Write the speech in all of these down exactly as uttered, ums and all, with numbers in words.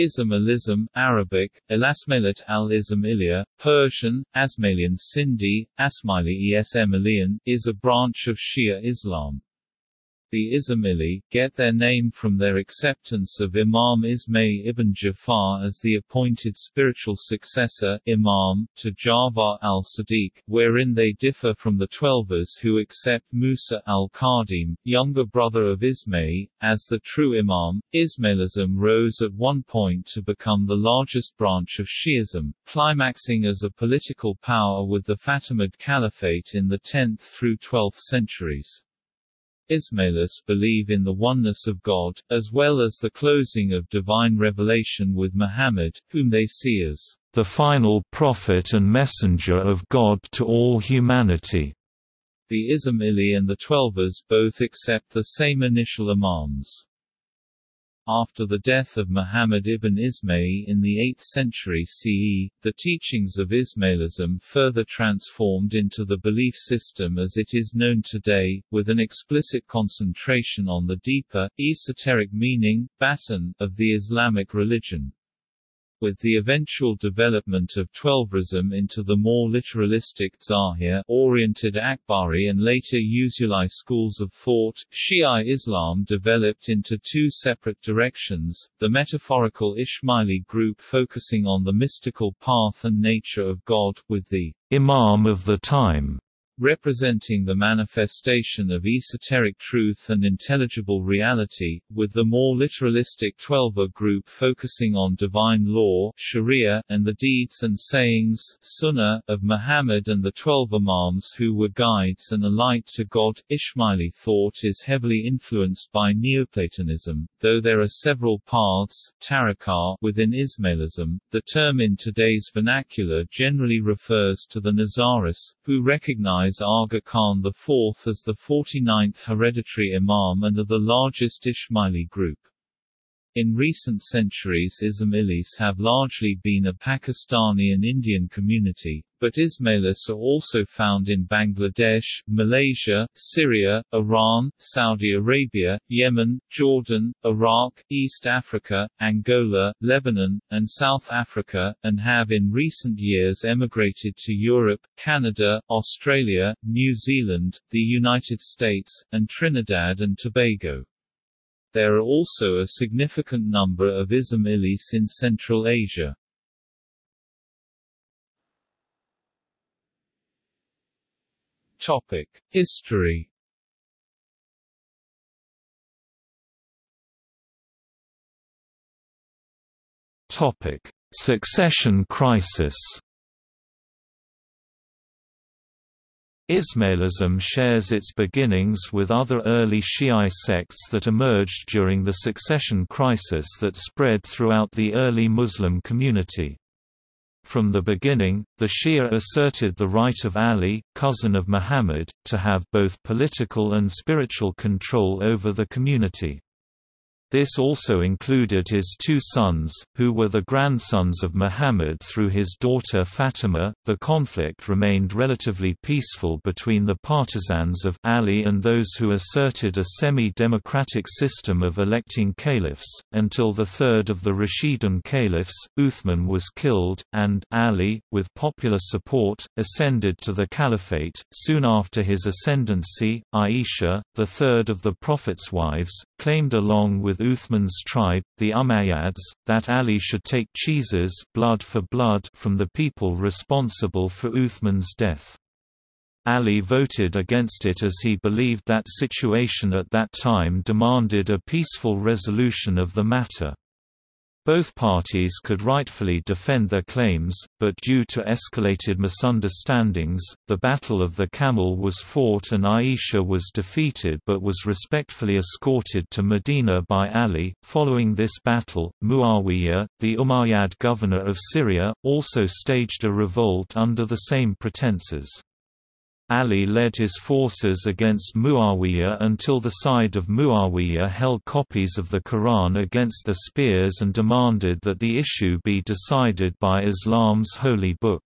Ismāʿīlism, Arabic, Ilasmailat al-Ism Ilya, Persian, Asmailian Sindhi, Asmaili Esmalian, is a branch of Shia Islam. The Ismaili get their name from their acceptance of Imam Isma'il ibn Jafar as the appointed spiritual successor Imam to Ja'far al-Sadiq, wherein they differ from the Twelvers who accept Musa al-Qadim, younger brother of Isma'il, as the true Imam. Ismāʿīlism rose at one point to become the largest branch of Shi'ism, climaxing as a political power with the Fatimid Caliphate in the tenth through twelfth centuries. Ismāʿīlis believe in the oneness of God, as well as the closing of divine revelation with Muhammad, whom they see as the final prophet and messenger of God to all humanity. The Ismāʿīli and the Twelvers both accept the same initial imams. After the death of Muhammad ibn Isma'il in the eighth century C E, the teachings of Ismāʿīlism further transformed into the belief system as it is known today, with an explicit concentration on the deeper, esoteric meaning, batin, of the Islamic religion. With the eventual development of Twelverism into the more literalistic Zahir-oriented Akbari and later Uzuli schools of thought, Shia Islam developed into two separate directions, the metaphorical Ismaili group focusing on the mystical path and nature of God, with the Imam of the time representing the manifestation of esoteric truth and intelligible reality, with the more literalistic Twelver group focusing on divine law Sharia, and the deeds and sayings Sunnah, of Muhammad and the Twelve Imams who were guides and a light to God. Ismaili thought is heavily influenced by Neoplatonism, though there are several paths tarakah, within Ismāʿīlism. The term in today's vernacular generally refers to the Nazaris, who recognize Aga Khan the fourth as the forty-ninth hereditary Imam and are the largest Ismaili group. In recent centuries, Ismāʿīlis have largely been a Pakistani and Indian community, but Ismāʿīlis are also found in Bangladesh, Malaysia, Syria, Iran, Saudi Arabia, Yemen, Jordan, Iraq, East Africa, Angola, Lebanon, and South Africa, and have in recent years emigrated to Europe, Canada, Australia, New Zealand, the United States, and Trinidad and Tobago. There are also a significant number of Ismāʿīlis in Central Asia. Topic: History. Topic: Succession crisis. Ismāʿīlism shares its beginnings with other early Shi'i sects that emerged during the succession crisis that spread throughout the early Muslim community. From the beginning, the Shia asserted the right of Ali, cousin of Muhammad, to have both political and spiritual control over the community. This also included his two sons, who were the grandsons of Muhammad through his daughter Fatima. The conflict remained relatively peaceful between the partisans of Ali and those who asserted a semi-democratic system of electing caliphs, until the third of the Rashidun caliphs, Uthman, was killed, and Ali, with popular support, ascended to the caliphate. Soon after his ascendancy, Aisha, the third of the Prophet's wives, claimed along with Uthman's tribe, the Umayyads, that Ali should take cheeses blood for blood from the people responsible for Uthman's death. Ali voted against it as he believed that situation at that time demanded a peaceful resolution of the matter. Both parties could rightfully defend their claims, but due to escalated misunderstandings, the Battle of the Camel was fought and Aisha was defeated but was respectfully escorted to Medina by Ali. Following this battle, Muawiyah, the Umayyad governor of Syria, also staged a revolt under the same pretenses. Ali led his forces against Muawiyah until the side of Muawiyah held copies of the Quran against the spears and demanded that the issue be decided by Islam's holy book.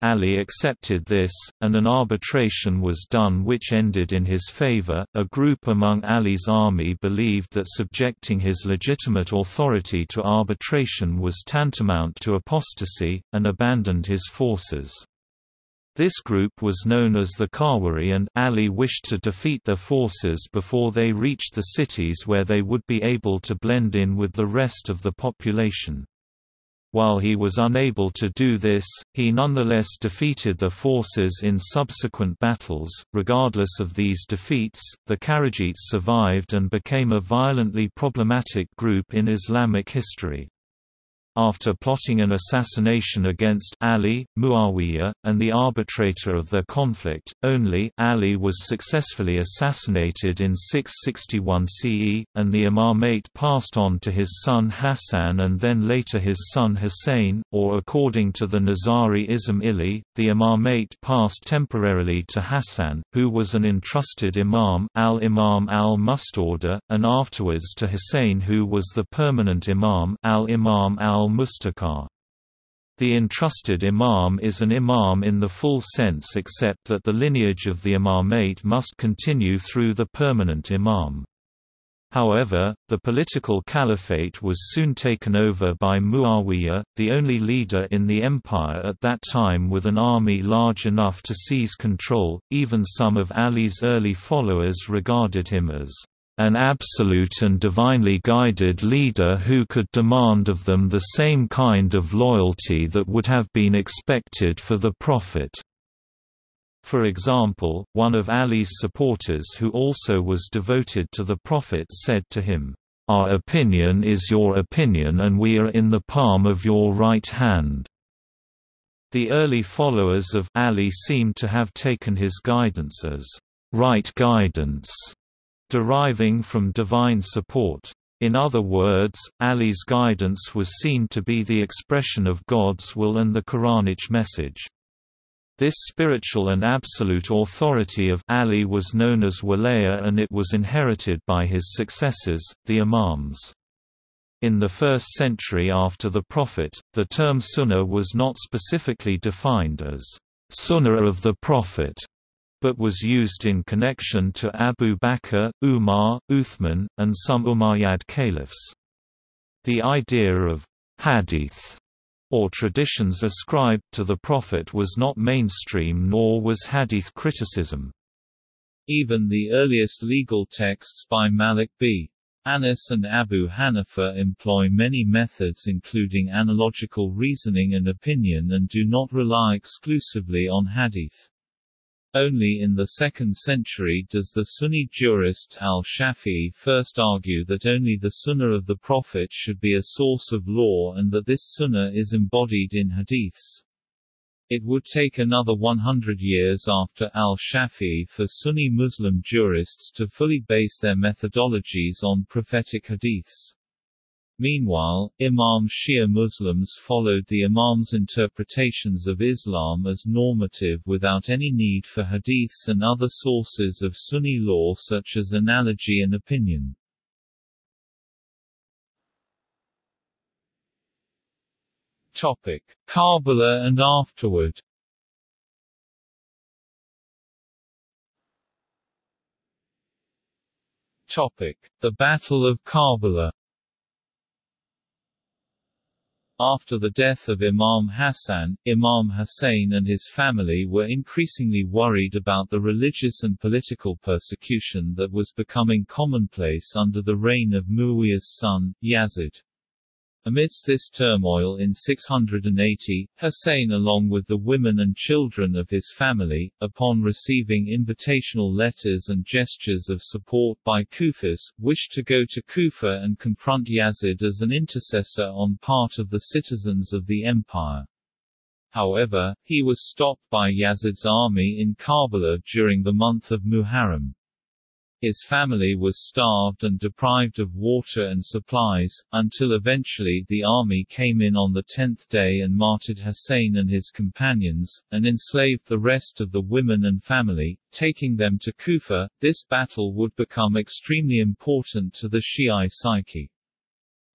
Ali accepted this, and an arbitration was done which ended in his favor. A group among Ali's army believed that subjecting his legitimate authority to arbitration was tantamount to apostasy, and abandoned his forces. This group was known as the Kawari, and Ali wished to defeat their forces before they reached the cities where they would be able to blend in with the rest of the population. While he was unable to do this, he nonetheless defeated the forces in subsequent battles. Regardless of these defeats, the Kharijites survived and became a violently problematic group in Islamic history. After plotting an assassination against Ali, Muawiyah, and the arbitrator of their conflict, only Ali was successfully assassinated in six sixty-one C E, and the imamate passed on to his son Hassan and then later his son Hussein, or according to the Nizari Ism Ili, the imamate passed temporarily to Hassan, who was an entrusted imam, al-imam al-mustawda, and afterwards to Hussein, who was the permanent imam, al-imam al Mustaqar. The entrusted imam is an imam in the full sense, except that the lineage of the imamate must continue through the permanent imam. However, the political caliphate was soon taken over by Muawiyah, the only leader in the empire at that time with an army large enough to seize control. Even some of Ali's early followers regarded him as an absolute and divinely guided leader who could demand of them the same kind of loyalty that would have been expected for the Prophet. For example, one of Ali's supporters who also was devoted to the Prophet said to him, "Our opinion is your opinion and we are in the palm of your right hand." The early followers of Ali seem to have taken his guidance as right guidance, deriving from divine support. In other words, Ali's guidance was seen to be the expression of God's will and the Quranic message. This spiritual and absolute authority of Ali was known as Walaya, and it was inherited by his successors, the Imams. In the first century after the Prophet, the term Sunnah was not specifically defined as Sunnah of the Prophet, but was used in connection to Abu Bakr, Umar, Uthman, and some Umayyad caliphs. The idea of hadith, or traditions ascribed to the Prophet, was not mainstream, nor was hadith criticism. Even the earliest legal texts by Malik b. Anas and Abu Hanifa employ many methods including analogical reasoning and opinion and do not rely exclusively on hadith. Only in the second century does the Sunni jurist al-Shafi'i first argue that only the Sunnah of the Prophet should be a source of law and that this Sunnah is embodied in hadiths. It would take another one hundred years after al-Shafi'i for Sunni Muslim jurists to fully base their methodologies on prophetic hadiths. Meanwhile, Imam Shia Muslims followed the Imam's interpretations of Islam as normative without any need for hadiths and other sources of Sunni law such as analogy and opinion. Topic: Karbala and afterward. Topic: The Battle of Karbala. After the death of Imam Hassan, Imam Hussein and his family were increasingly worried about the religious and political persecution that was becoming commonplace under the reign of Muawiyah's son, Yazid. Amidst this turmoil in six hundred eighty, Hussein, along with the women and children of his family, upon receiving invitational letters and gestures of support by Kufis, wished to go to Kufa and confront Yazid as an intercessor on part of the citizens of the empire. However, he was stopped by Yazid's army in Karbala during the month of Muharram. His family was starved and deprived of water and supplies, until eventually the army came in on the tenth day and martyred Hussein and his companions, and enslaved the rest of the women and family, taking them to Kufa. This battle would become extremely important to the Shi'i psyche.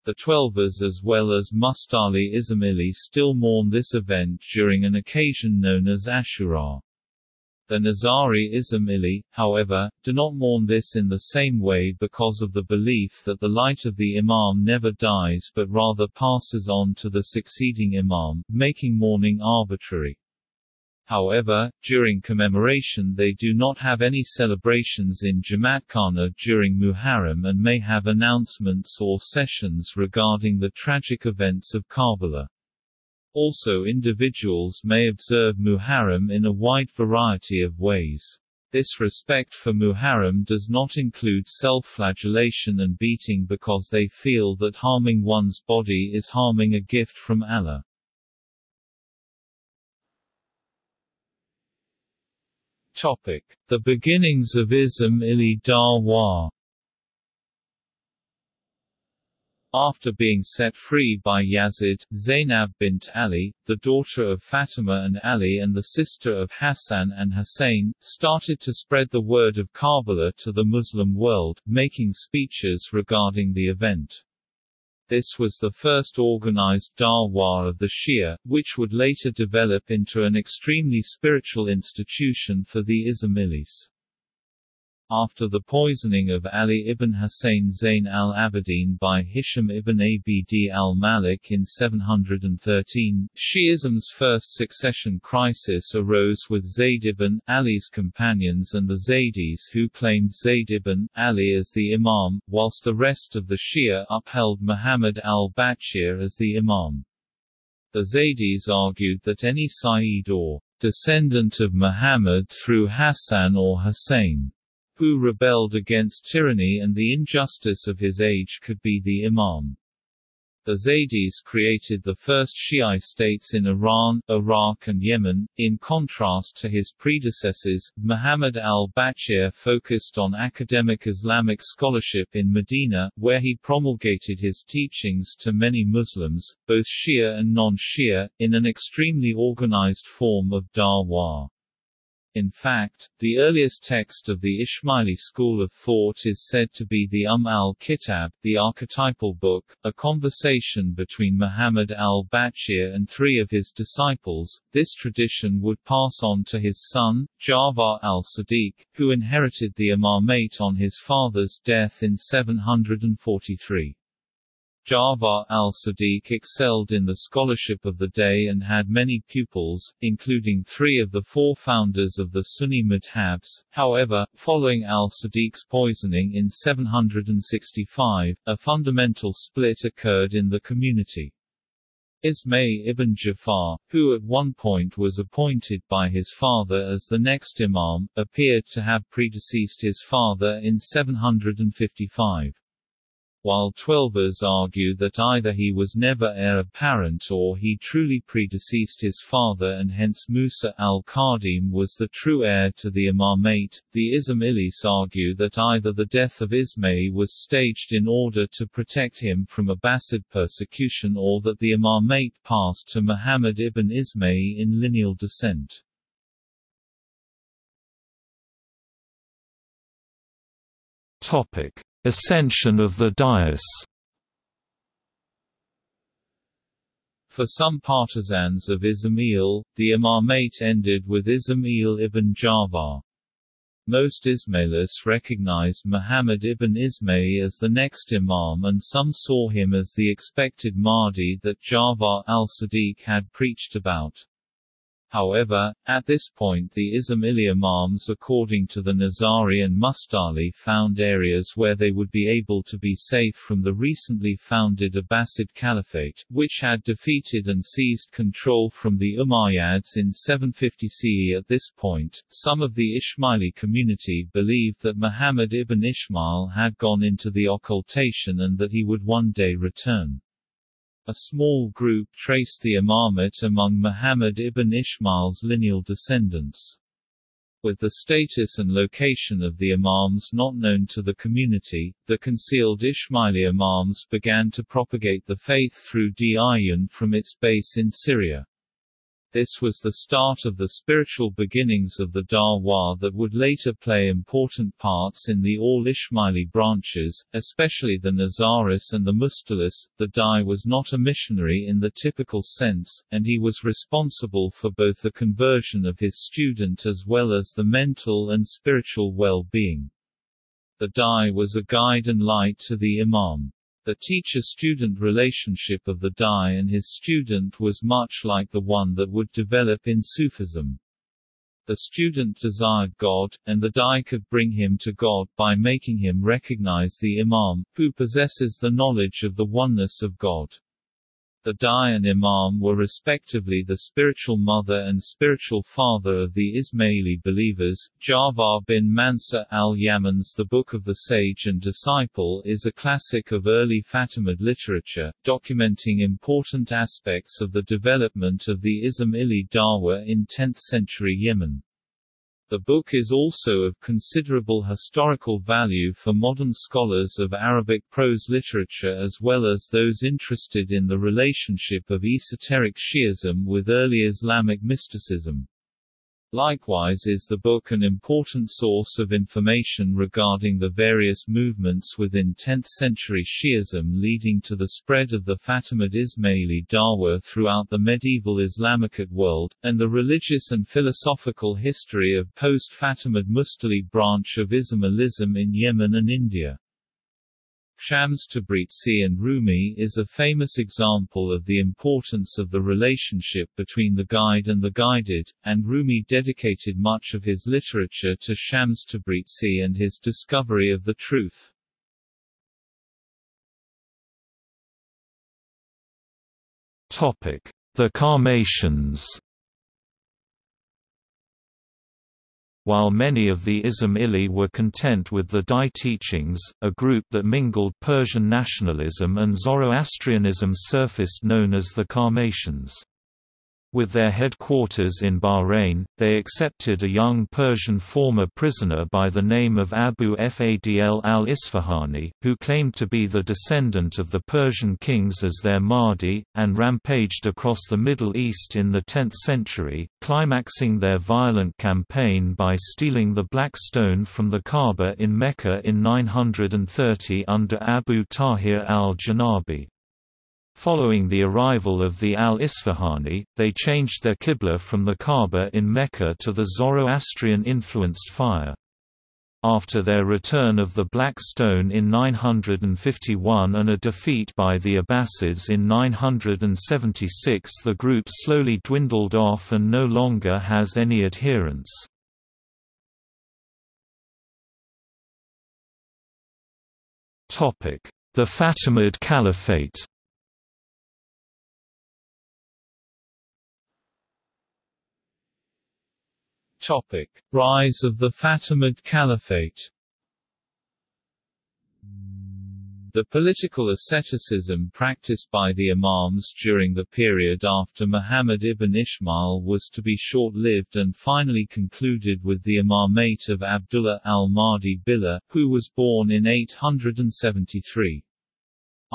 The Twelvers as well as Mustali Ismaili still mourn this event during an occasion known as Ashura. The Nizari Ismaili, however, do not mourn this in the same way because of the belief that the light of the Imam never dies but rather passes on to the succeeding Imam, making mourning arbitrary. However, during commemoration they do not have any celebrations in Jamaatkhana during Muharram and may have announcements or sessions regarding the tragic events of Karbala. Also, individuals may observe Muharram in a wide variety of ways. This respect for Muharram does not include self-flagellation and beating because they feel that harming one's body is harming a gift from Allah. Topic: The beginnings of Ismāʿīli Dawah. After being set free by Yazid, Zainab bint Ali, the daughter of Fatima and Ali and the sister of Hassan and Hussein, started to spread the word of Karbala to the Muslim world, making speeches regarding the event. This was the first organized dawah of the Shia, which would later develop into an extremely spiritual institution for the Ismāʿīlis. After the poisoning of Ali ibn Husayn Zayn al-Abidin by Hisham ibn Abd al-Malik in seven hundred thirteen, Shi'ism's first succession crisis arose with Zayd ibn Ali's companions and the Zaydis, who claimed Zayd ibn Ali as the Imam, whilst the rest of the Shia upheld Muhammad al-Bashir as the Imam. The Zaydis argued that any Sayyid or descendant of Muhammad through Hassan or Hussein who rebelled against tyranny and the injustice of his age could be the Imam. The Zaydis created the first Shi'i states in Iran, Iraq and Yemen. In contrast to his predecessors, Muhammad al-Bashir focused on academic Islamic scholarship in Medina, where he promulgated his teachings to many Muslims, both Shia and non-Shia, in an extremely organized form of dawah. In fact, the earliest text of the Ismaili school of thought is said to be the Umm al-Kitab, the archetypal book, a conversation between Muhammad al-Bashir and three of his disciples. This tradition would pass on to his son, Ja'far al-Sadiq, who inherited the imamate on his father's death in seven hundred forty-three. Ja'far al-Sadiq excelled in the scholarship of the day and had many pupils, including three of the four founders of the Sunni madhabs. However, following al-Sadiq's poisoning in seven hundred sixty-five, a fundamental split occurred in the community. Isma'il ibn Jafar, who at one point was appointed by his father as the next imam, appeared to have predeceased his father in seven hundred fifty-five. While Twelvers argue that either he was never heir apparent or he truly predeceased his father and hence Musa al-Qadim was the true heir to the imamate, the Ismāʿīlis argue that either the death of Isma'il was staged in order to protect him from Abbasid persecution or that the imamate passed to Muhammad ibn Isma'il in lineal descent. Ascension of the dais. For some partisans of Ismāʿīl, the imamate ended with Ismāʿīl ibn Jafar. Most Ismāʿīlis recognized Muhammad ibn Isma'il as the next imam and some saw him as the expected Mahdi that Ja'far al-Sadiq had preached about. However, at this point the Ismāʿīli imams according to the Nizari and Mustali found areas where they would be able to be safe from the recently founded Abbasid Caliphate, which had defeated and seized control from the Umayyads in seven fifty C E. At this point, some of the Ismaili community believed that Muhammad ibn Ismail had gone into the occultation and that he would one day return. A small group traced the imamate among Muhammad ibn Ismail's lineal descendants. With the status and location of the imams not known to the community, the concealed Ismaili imams began to propagate the faith through Diyun from its base in Syria. This was the start of the spiritual beginnings of the Da'wah that would later play important parts in the all Ismaili branches, especially the Nazaris and the Mustalis. The Da'i was not a missionary in the typical sense, and he was responsible for both the conversion of his student as well as the mental and spiritual well-being. The Da'i was a guide and light to the Imam. The teacher-student relationship of the Da'i and his student was much like the one that would develop in Sufism. The student desired God, and the Da'i could bring him to God by making him recognize the Imam, who possesses the knowledge of the oneness of God. The Da'i and Imam were respectively the spiritual mother and spiritual father of the Ismaili believers. Ja'far bin Mansur al-Yaman's The Book of the Sage and Disciple is a classic of early Fatimid literature, documenting important aspects of the development of the Ismāʿīli Da'wah in tenth century Yemen. The book is also of considerable historical value for modern scholars of Arabic prose literature as well as those interested in the relationship of esoteric Shi'ism with early Islamic mysticism. Likewise is the book an important source of information regarding the various movements within tenth century Shi'ism leading to the spread of the Fatimid Ismaili Da'wah throughout the medieval Islamicate world, and the religious and philosophical history of post-Fatimid Mustali branch of Ismāʿīlism in Yemen and India. Shams Tabritsi and Rumi is a famous example of the importance of the relationship between the guide and the guided, and Rumi dedicated much of his literature to Shams Tabritsi and his discovery of the truth. The Karmations. While many of the Ismāʿīli were content with the Da'i teachings, a group that mingled Persian nationalism and Zoroastrianism surfaced known as the Karmations. With their headquarters in Bahrain, they accepted a young Persian former prisoner by the name of Abu Fadl al-Isfahani, who claimed to be the descendant of the Persian kings as their Mahdi, and rampaged across the Middle East in the tenth century, climaxing their violent campaign by stealing the Black Stone from the Kaaba in Mecca in nine hundred thirty under Abu Tahir al-Janabi. Following the arrival of the al-Isfahani, they changed their qibla from the Kaaba in Mecca to the Zoroastrian-influenced fire. After their return of the Black Stone in nine hundred fifty-one and a defeat by the Abbasids in nine hundred seventy-six, the group slowly dwindled off and no longer has any adherents. The Fatimid Caliphate. Topic: Rise of the Fatimid Caliphate. The political asceticism practiced by the Imams during the period after Muhammad ibn Ismail was to be short-lived and finally concluded with the Imamate of Abdullah al-Mahdi Billah, who was born in eight hundred seventy-three.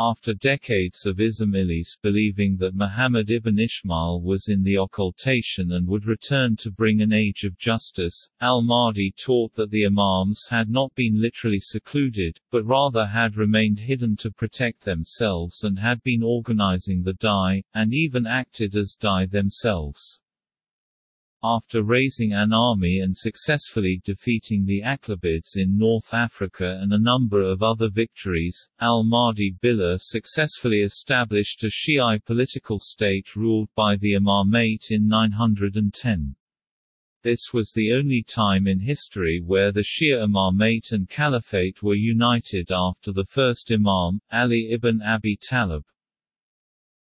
After decades of Ismāʿīlis believing that Muhammad ibn Ismail was in the occultation and would return to bring an age of justice, al-Mahdi taught that the Imams had not been literally secluded, but rather had remained hidden to protect themselves and had been organizing the Da'i, and even acted as Da'i themselves. After raising an army and successfully defeating the Aqlabids in North Africa and a number of other victories, al-Mahdi Billah successfully established a Shi'i political state ruled by the Imamate in nine hundred ten. This was the only time in history where the Shia Imamate and Caliphate were united after the first Imam, Ali ibn Abi Talib.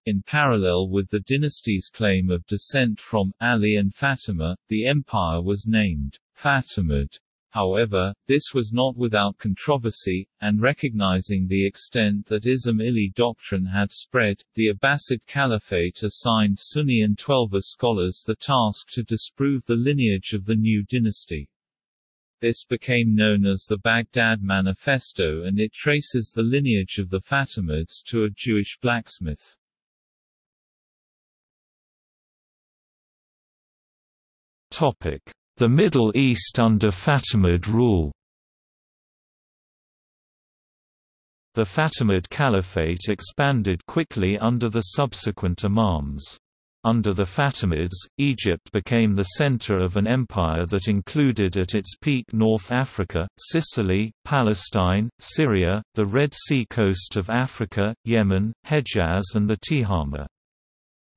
In parallel with the dynasty's claim of descent from Ali and Fatima, the empire was named Fatimid. However, this was not without controversy, and recognizing the extent that Ismāʿīli doctrine had spread, the Abbasid Caliphate assigned Sunni and Twelver scholars the task to disprove the lineage of the new dynasty. This became known as the Baghdad Manifesto, and it traces the lineage of the Fatimids to a Jewish blacksmith. The Middle East under Fatimid rule. The Fatimid Caliphate expanded quickly under the subsequent Imams. Under the Fatimids, Egypt became the center of an empire that included at its peak North Africa, Sicily, Palestine, Syria, the Red Sea coast of Africa, Yemen, Hejaz and the Tihamah.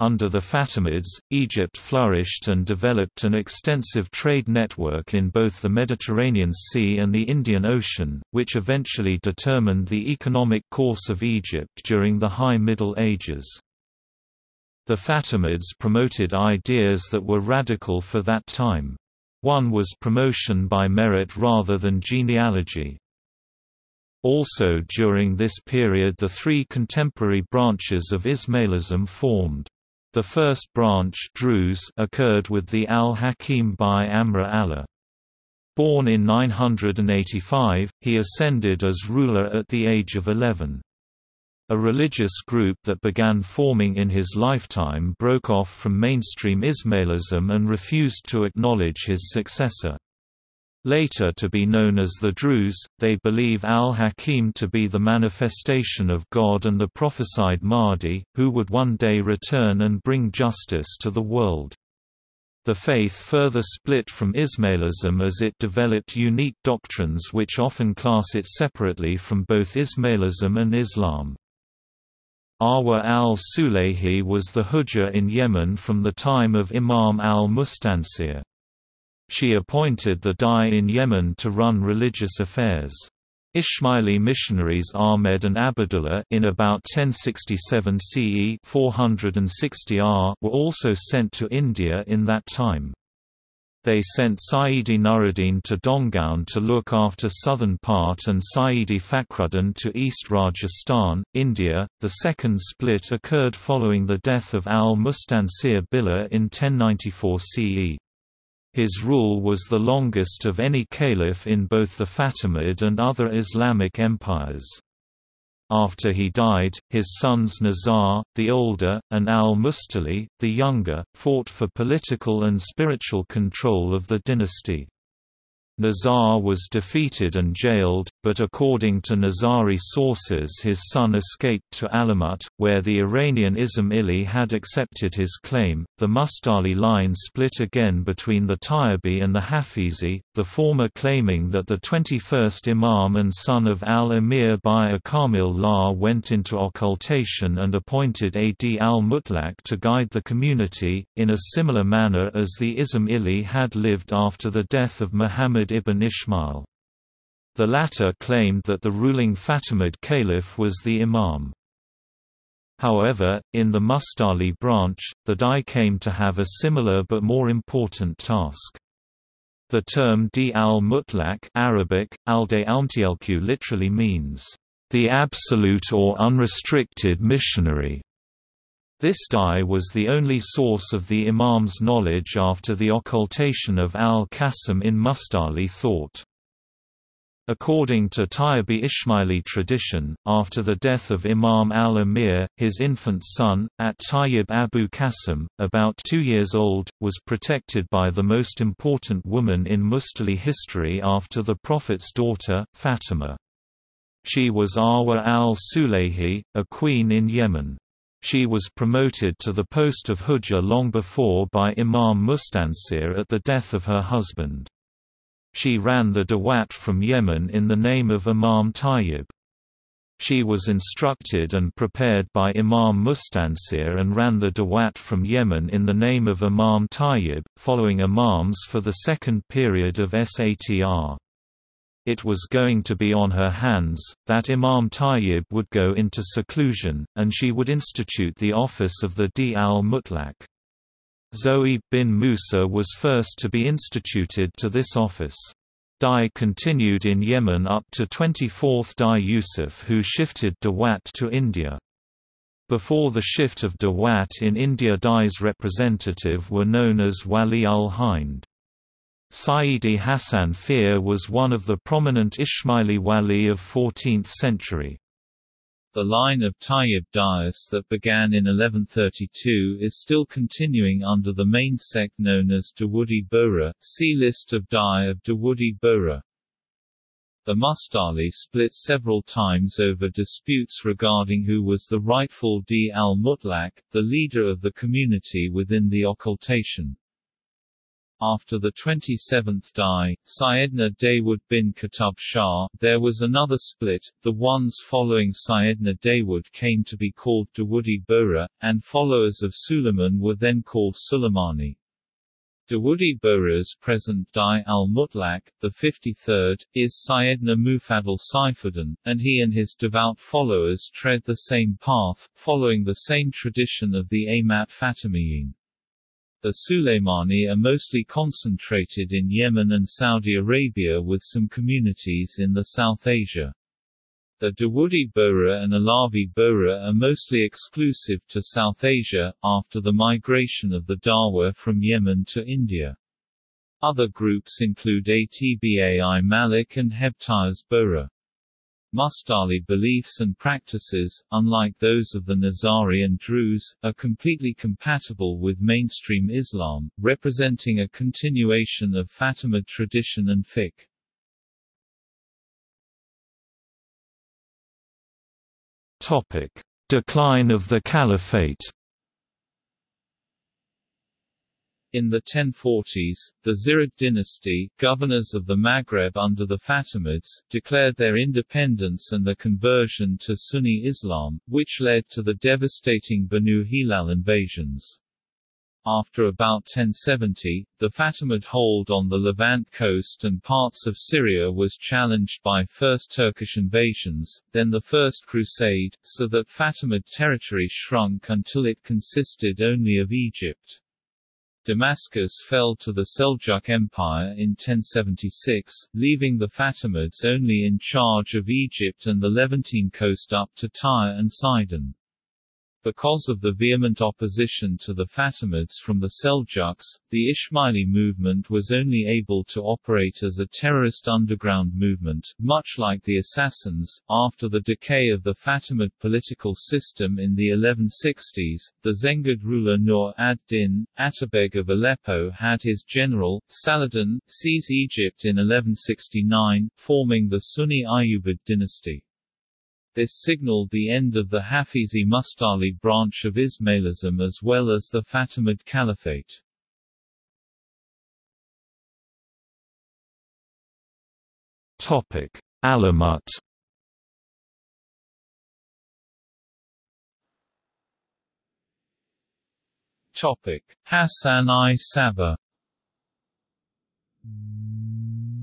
Under the Fatimids, Egypt flourished and developed an extensive trade network in both the Mediterranean Sea and the Indian Ocean, which eventually determined the economic course of Egypt during the High Middle Ages. The Fatimids promoted ideas that were radical for that time. One was promotion by merit rather than genealogy. Also during this period the three contemporary branches of Ismāʿīlism formed. The first branch, Druze, occurred with the al-Hakim by Amr Allah. Born in nine hundred eighty-five, he ascended as ruler at the age of eleven. A religious group that began forming in his lifetime broke off from mainstream Ismāʿīlism and refused to acknowledge his successor. Later to be known as the Druze, they believe al-Hakim to be the manifestation of God and the prophesied Mahdi, who would one day return and bring justice to the world. The faith further split from Ismāʿīlism as it developed unique doctrines which often class it separately from both Ismāʿīlism and Islam. Arwa al-Sulayhi was the Hujjah in Yemen from the time of Imam al-Mustansir. She appointed the Dai in Yemen to run religious affairs. Ismaili missionaries Ahmed and Abdullah in about ten sixty-seven C E four hundred sixty R were also sent to India in that time. They sent Saidi Nuruddin to Dongaon to look after southern part and Saidi Fakhruddin to East Rajasthan, India. The second split occurred following the death of al-Mustansir Billah in ten ninety-four C E. His rule was the longest of any caliph in both the Fatimid and other Islamic empires. After he died, his sons Nizar, the older, and al-Mustali, the younger, fought for political and spiritual control of the dynasty. Nizar was defeated and jailed, but according to Nizari sources his son escaped to Alamut, where the Iranian Ismaili had accepted his claim. The Mustali line split again between the Tayyibi and the Hafizi, the former claiming that the twenty-first Imam and son of al-Amir by Akamillah went into occultation and appointed Ad al-Mutlaq to guide the community, in a similar manner as the Ismaili had lived after the death of Muhammad ibn Isma'il. The latter claimed that the ruling Fatimid caliph was the imam. However, in the Mustali branch, the Dai came to have a similar but more important task. The term Di al-Mutlaq Arabic, al-Da'amtielku literally means, the absolute or unrestricted missionary. This Dai was the only source of the Imam's knowledge after the occultation of al-Qasim in Mustali thought. According to Tayyibi Ismaili tradition, after the death of Imam al-Amir, his infant son, at-Tayyib Abu Qasim, about two years old, was protected by the most important woman in Mustali history after the Prophet's daughter, Fatima. She was Arwa al-Sulayhi, a queen in Yemen. She was promoted to the post of Hujjah long before by Imam Mustansir at the death of her husband. She ran the Dawat from Yemen in the name of Imam Tayyib. She was instructed and prepared by Imam Mustansir and ran the Dawat from Yemen in the name of Imam Tayyib, following Imams for the second period of Satr. It was going to be on her hands that Imam Tayyib would go into seclusion, and she would institute the office of the Di al-Mutlaq. Zoeib bin Musa was first to be instituted to this office. Dai continued in Yemen up to twenty-fourth Dai Yusuf, who shifted Dawat to India. Before the shift of Dawat in India, Dai's representative were known as Wali ul-Hind. Sayyidi Hassan Fir was one of the prominent Ismaili wali of fourteenth century. The line of Tayyib Dais that began in eleven thirty-two is still continuing under the main sect known as Dawoodi Bohra. See List of Dai of Dawoodi Bohra. The Mustali split several times over disputes regarding who was the rightful D. al-Mutlaq, the leader of the community within the occultation. After the twenty-seventh Dai, Sayyidina Dawood bin Qutb Shah, there was another split. The ones following Sayyidina Dawood came to be called Dawoodi Bohra, and followers of Sulayman were then called Sulaymani. Dawoodi Bohra's present Dai al-Mutlaq, the fifty-third, is Sayyidina Mufadal Saifuddin, and he and his devout followers tread the same path, following the same tradition of the Aimat Fatimiyin. The Sulaymani are mostly concentrated in Yemen and Saudi Arabia with some communities in the South Asia. The Dawoodi Bohra and Alavi Bohra are mostly exclusive to South Asia, after the migration of the Dawa from Yemen to India. Other groups include Atbai Malik and Hebtiyaz Bohra. Mustali beliefs and practices, unlike those of the Nizari and Druze, are completely compatible with mainstream Islam, representing a continuation of Fatimid tradition and fiqh. Topic: Decline of the Caliphate. In the ten forties, the Zirid dynasty, governors of the Maghreb under the Fatimids, declared their independence and the conversion to Sunni Islam, which led to the devastating Banu Hilal invasions. After about ten seventy, the Fatimid hold on the Levant coast and parts of Syria was challenged by first Turkish invasions, then the First Crusade, so that Fatimid territory shrunk until it consisted only of Egypt. Damascus fell to the Seljuk Empire in ten seventy-six, leaving the Fatimids only in charge of Egypt and the Levantine coast up to Tyre and Sidon. Because of the vehement opposition to the Fatimids from the Seljuks, the Ismaili movement was only able to operate as a terrorist underground movement, much like the Assassins. After the decay of the Fatimid political system in the eleven sixties, the Zengid ruler Nur ad-Din, Atabeg of Aleppo, had his general, Saladin, seize Egypt in eleven sixty-nine, forming the Sunni Ayyubid dynasty. This signaled the end of the Hafizi Mustali branch of Ismāʿīlism as well as the Fatimid Caliphate. Topic: Alamut. Topic: Hasan-i Sabbah.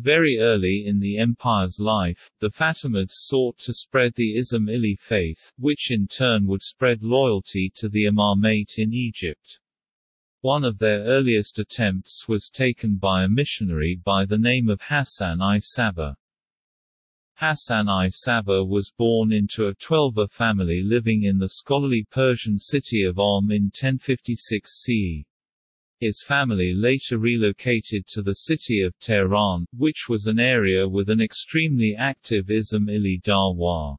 Very early in the empire's life, the Fatimids sought to spread the Ismaili faith, which in turn would spread loyalty to the Imamate in Egypt. One of their earliest attempts was taken by a missionary by the name of Hasan-i Sabbah. Hasan-i Sabbah was born into a Twelver family living in the scholarly Persian city of Om in ten fifty-six C E. His family later relocated to the city of Tehran, which was an area with an extremely active Ismaili Dawa.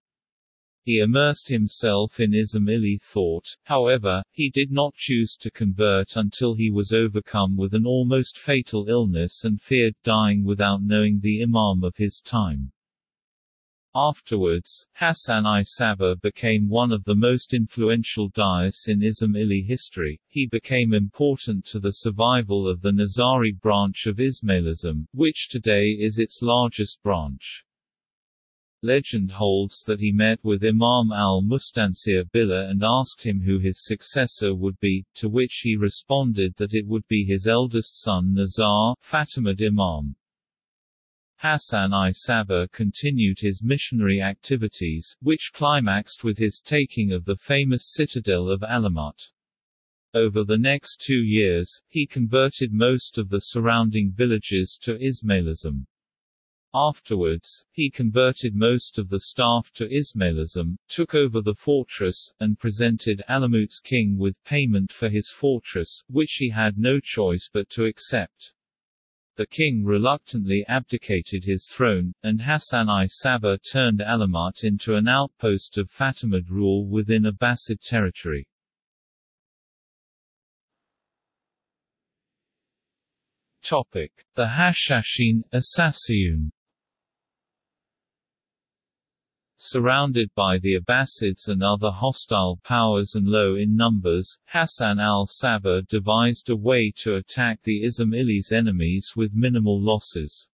He immersed himself in Ismaili thought, however, he did not choose to convert until he was overcome with an almost fatal illness and feared dying without knowing the Imam of his time. Afterwards, Hasan-i Sabbah became one of the most influential Dais in Ismaili history. He became important to the survival of the Nizari branch of Ismāʿīlism, which today is its largest branch. Legend holds that he met with Imam al-Mustansir Billah and asked him who his successor would be, to which he responded that it would be his eldest son Nizar, Fatimid Imam. Hasan-i Sabbah continued his missionary activities, which climaxed with his taking of the famous citadel of Alamut. Over the next two years, he converted most of the surrounding villages to Ismāʿīlism. Afterwards, he converted most of the staff to Ismāʿīlism, took over the fortress, and presented Alamut's king with payment for his fortress, which he had no choice but to accept. the king reluctantly abdicated his throne, and Hasan-i Sabbah turned Alamut into an outpost of Fatimid rule within Abbasid territory. The Hashashin, Assasiyun. Surrounded by the Abbasids and other hostile powers and low in numbers, Hasan al-Sabbah devised a way to attack the Ismāʿīlis' enemies with minimal losses.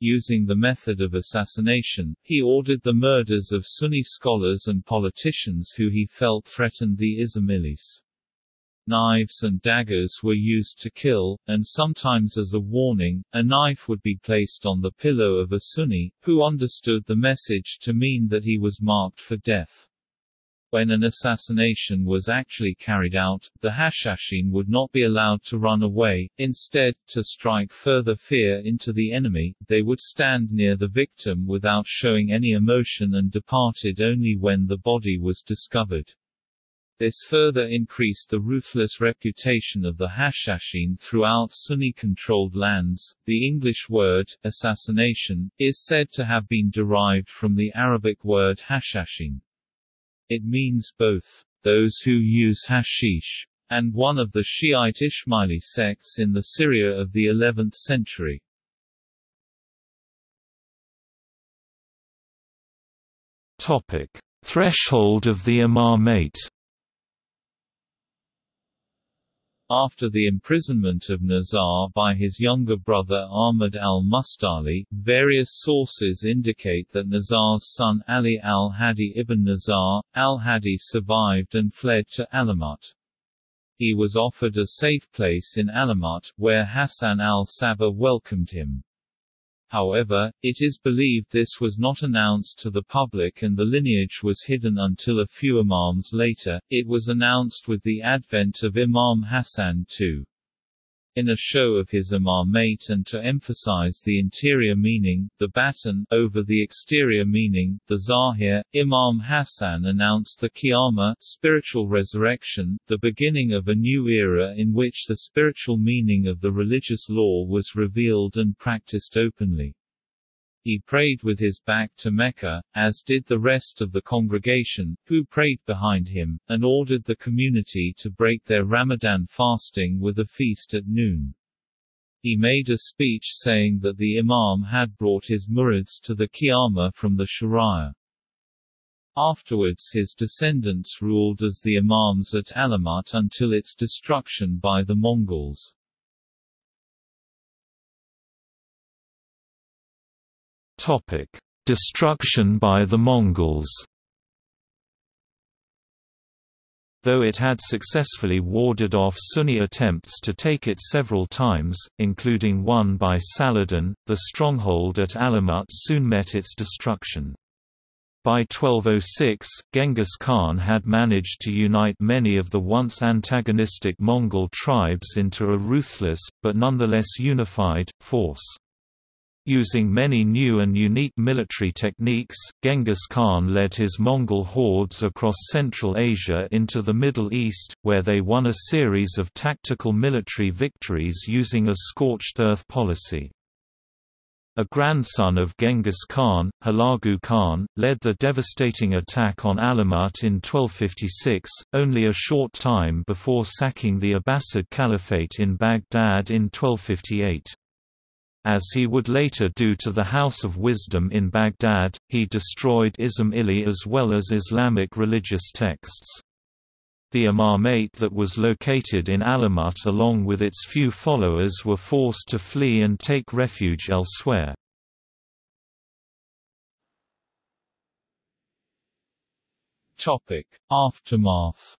Using the method of assassination, he ordered the murders of Sunni scholars and politicians who he felt threatened the Ismāʿīlis. Knives and daggers were used to kill, and sometimes as a warning, a knife would be placed on the pillow of a Sunni, who understood the message to mean that he was marked for death. When an assassination was actually carried out, the Hashashin would not be allowed to run away. Instead, to strike further fear into the enemy, they would stand near the victim without showing any emotion and departed only when the body was discovered. This further increased the ruthless reputation of the Hashashin throughout Sunni-controlled lands. The English word, assassination, is said to have been derived from the Arabic word hashashin. It means both, those who use hashish, and one of the Shiite Ismaili sects in the Syria of the eleventh century. Topic: Threshold of the Imamate. After the imprisonment of Nizar by his younger brother Ahmad al-Mustali, various sources indicate that Nizar's son Ali al-Hadi ibn Nizar, al-Hadi survived and fled to Alamut. He was offered a safe place in Alamut, where Hasan al-Sabbah welcomed him. However, it is believed this was not announced to the public and the lineage was hidden until a few imams later. It was announced with the advent of Imam Hasan the Second. In a show of his imamate and to emphasize the interior meaning, the baton, over the exterior meaning, the zahir, Imam Hasan announced the qiyamah, spiritual resurrection, the beginning of a new era in which the spiritual meaning of the religious law was revealed and practiced openly. He prayed with his back to Mecca, as did the rest of the congregation, who prayed behind him, and ordered the community to break their Ramadan fasting with a feast at noon. He made a speech saying that the Imam had brought his murids to the Qiyamah from the Sharia. Afterwards his descendants ruled as the Imams at Alamut until its destruction by the Mongols. Topic: Destruction by the Mongols. Though it had successfully warded off Sunni attempts to take it several times, including one by Saladin, the stronghold at Alamut soon met its destruction. By twelve oh six, Genghis Khan had managed to unite many of the once antagonistic Mongol tribes into a ruthless, but nonetheless unified, force. Using many new and unique military techniques, Genghis Khan led his Mongol hordes across Central Asia into the Middle East, where they won a series of tactical military victories using a scorched-earth policy. A grandson of Genghis Khan, Hulagu Khan, led the devastating attack on Alamut in twelve fifty-six, only a short time before sacking the Abbasid Caliphate in Baghdad in twelve fifty-eight. As he would later do to the House of Wisdom in Baghdad, he destroyed Ismāʿīli as well as Islamic religious texts. The imamate that was located in Alamut along with its few followers were forced to flee and take refuge elsewhere. Aftermath.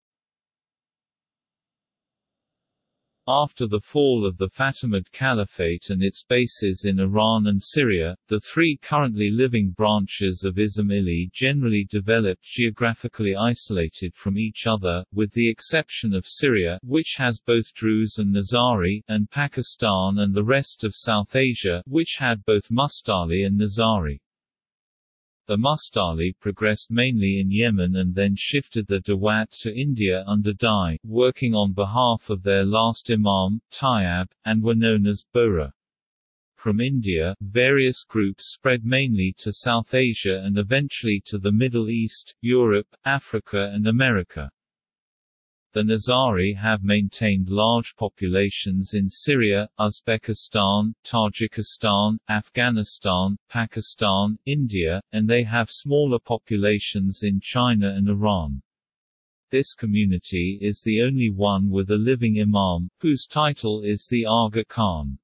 After the fall of the Fatimid Caliphate and its bases in Iran and Syria, the three currently living branches of Ismāʿīli generally developed geographically isolated from each other, with the exception of Syria, which has both Druze and Nizari, and Pakistan and the rest of South Asia, which had both Mustali and Nizari. The Mustali progressed mainly in Yemen and then shifted the Dawat to India under Dai, working on behalf of their last Imam, Tayyab, and were known as Bohra. From India, various groups spread mainly to South Asia and eventually to the Middle East, Europe, Africa and America. The Nizari have maintained large populations in Syria, Uzbekistan, Tajikistan, Afghanistan, Pakistan, India, and they have smaller populations in China and Iran. This community is the only one with a living imam, whose title is the Aga Khan.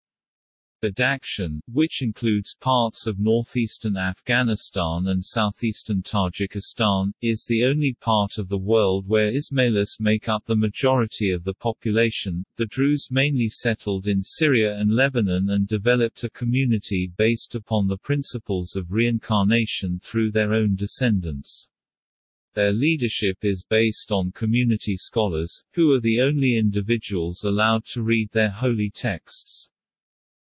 Badakhshan, which includes parts of northeastern Afghanistan and southeastern Tajikistan, is the only part of the world where Ismailis make up the majority of the population. The Druze mainly settled in Syria and Lebanon and developed a community based upon the principles of reincarnation through their own descendants. Their leadership is based on community scholars, who are the only individuals allowed to read their holy texts.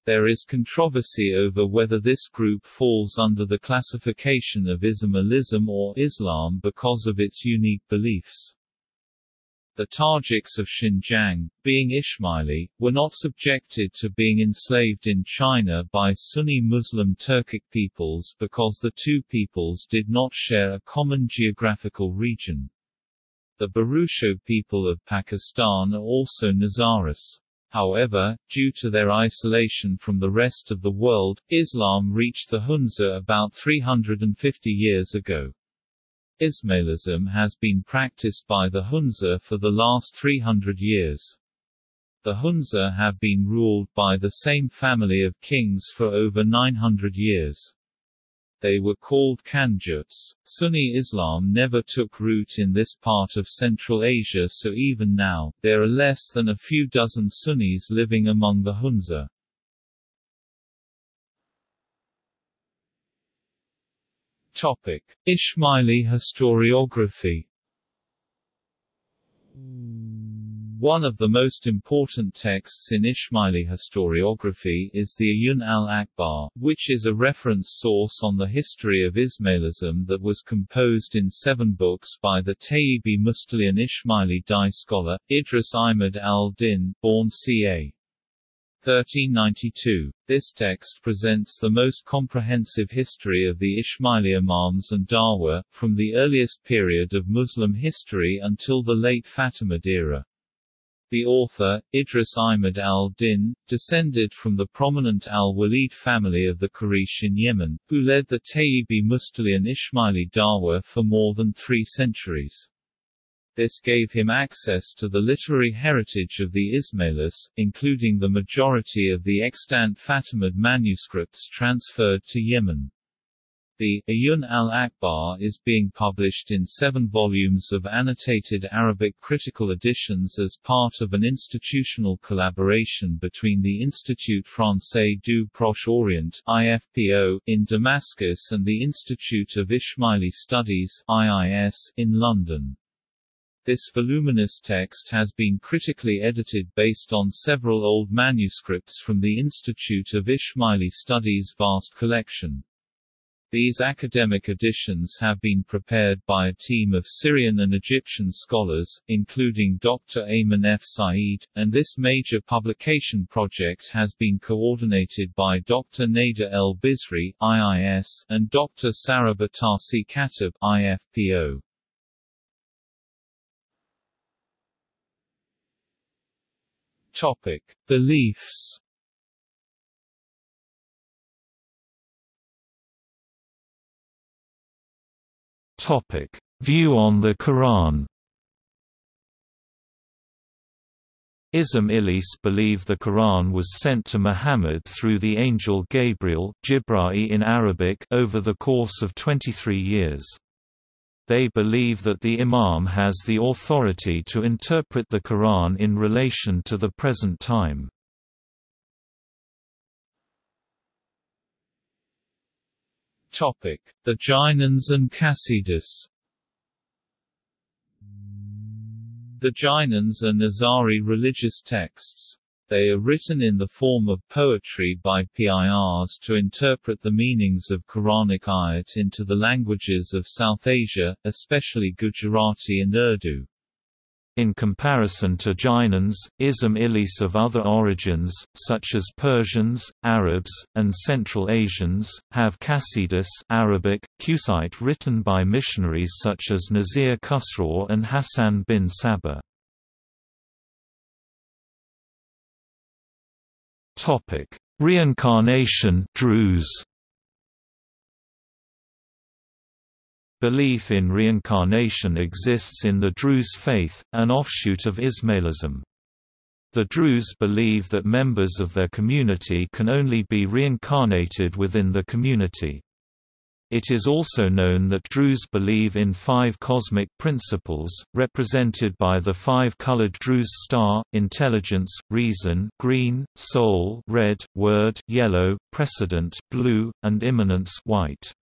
There is controversy over whether this group falls under the classification of Ismāʿīlism or Islam because of its unique beliefs. The Tajiks of Xinjiang, being Ismaili, were not subjected to being enslaved in China by Sunni Muslim Turkic peoples because the two peoples did not share a common geographical region. The Barucho people of Pakistan are also Nazaris. However, due to their isolation from the rest of the world, Islam reached the Hunza about three hundred fifty years ago. Ismailism has been practiced by the Hunza for the last three hundred years. The Hunza have been ruled by the same family of kings for over nine hundred years. They were called Khanjits. Sunni Islam never took root in this part of Central Asia, so even now, there are less than a few dozen Sunnis living among the Hunza. Topic: Ismaili historiography. One of the most important texts in Ismaili historiography is the Ayun al-Akbar, which is a reference source on the history of Ismailism that was composed in seven books by the Tayyibi Mustalian Ismaili Dai scholar, Idris Ahmad al-Din, born circa thirteen ninety-two. This text presents the most comprehensive history of the Ismaili Imams and Dawa, from the earliest period of Muslim history until the late Fatimid era. The author, Idris Ahmad al-Din, descended from the prominent al-Walid family of the Quraysh in Yemen, who led the Tayyibi Mustalian Ismaili Dawa for more than three centuries. This gave him access to the literary heritage of the Ismailis, including the majority of the extant Fatimid manuscripts transferred to Yemen. The Ayun al-Akbar is being published in seven volumes of annotated Arabic critical editions as part of an institutional collaboration between the Institut Français du Proche-Orient (I F P O) in Damascus and the Institute of Ismaili Studies (I I S) in London. This voluminous text has been critically edited based on several old manuscripts from the Institute of Ismaili Studies' vast collection. These academic editions have been prepared by a team of Syrian and Egyptian scholars, including Doctor Ayman F. Saeed, and this major publication project has been coordinated by Doctor Nader El Bisri, I I S, and Doctor Sarah Batasi Khattab, I F P O. Topic: Beliefs. Topic: View on the Quran. Ismailis believe the Quran was sent to Muhammad through the angel Gabriel, Jibra'i in Arabic, over the course of twenty-three years. They believe that the Imam has the authority to interpret the Quran in relation to the present time. Topic: The Jainans and Qasidas. The Jainans are Nizari religious texts. They are written in the form of poetry by Pirs to interpret the meanings of Quranic ayat into the languages of South Asia, especially Gujarati and Urdu. In comparison to Jainans, Ism-Ilis of other origins, such as Persians, Arabs, and Central Asians, have Qasidis Arabic, Qusayt written by missionaries such as Nazir Khusraw and Hassan bin Sabbah. Reincarnation Druze. Belief in reincarnation exists in the Druze faith, an offshoot of Ismāʿīlism. The Druze believe that members of their community can only be reincarnated within the community. It is also known that Druze believe in five cosmic principles, represented by the five-colored Druze star: intelligence, reason (green), soul (red), word (yellow), precedent (blue), and immanence (white).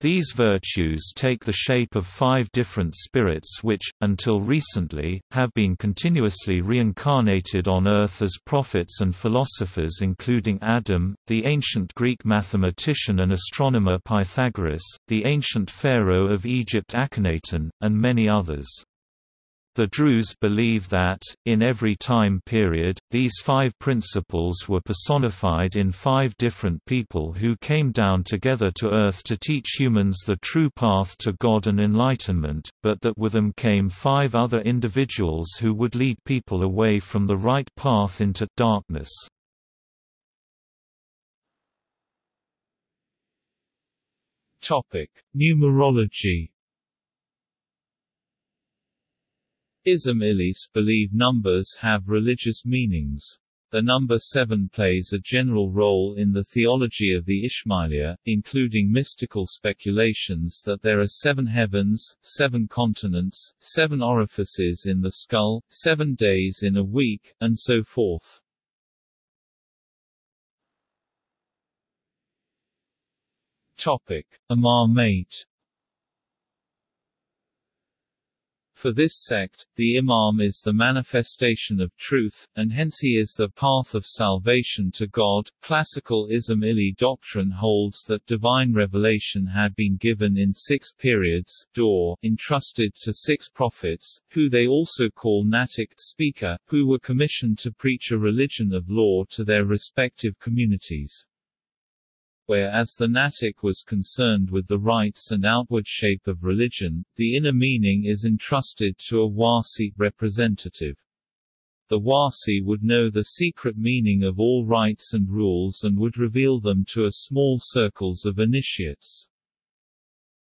These virtues take the shape of five different spirits which, until recently, have been continuously reincarnated on Earth as prophets and philosophers including Adam, the ancient Greek mathematician and astronomer Pythagoras, the ancient pharaoh of Egypt Akhenaten, and many others. The Druze believe that, in every time period, these five principles were personified in five different people who came down together to Earth to teach humans the true path to God and enlightenment, but that with them came five other individuals who would lead people away from the right path into darkness. Numerology. Ismāʿīlis believe numbers have religious meanings. The number seven plays a general role in the theology of the Ismāʿīliyya, including mystical speculations that there are seven heavens, seven continents, seven orifices in the skull, seven days in a week, and so forth. Topic: Imamate. For this sect, the Imam is the manifestation of truth, and hence he is the path of salvation to God. Classical Ismāʿīli doctrine holds that divine revelation had been given in six periods, door, entrusted to six prophets, who they also call Natik, speaker, who were commissioned to preach a religion of law to their respective communities. Whereas the Natik was concerned with the rites and outward shape of religion, the inner meaning is entrusted to a Wasi representative. The Wasi would know the secret meaning of all rites and rules and would reveal them to a small circles of initiates.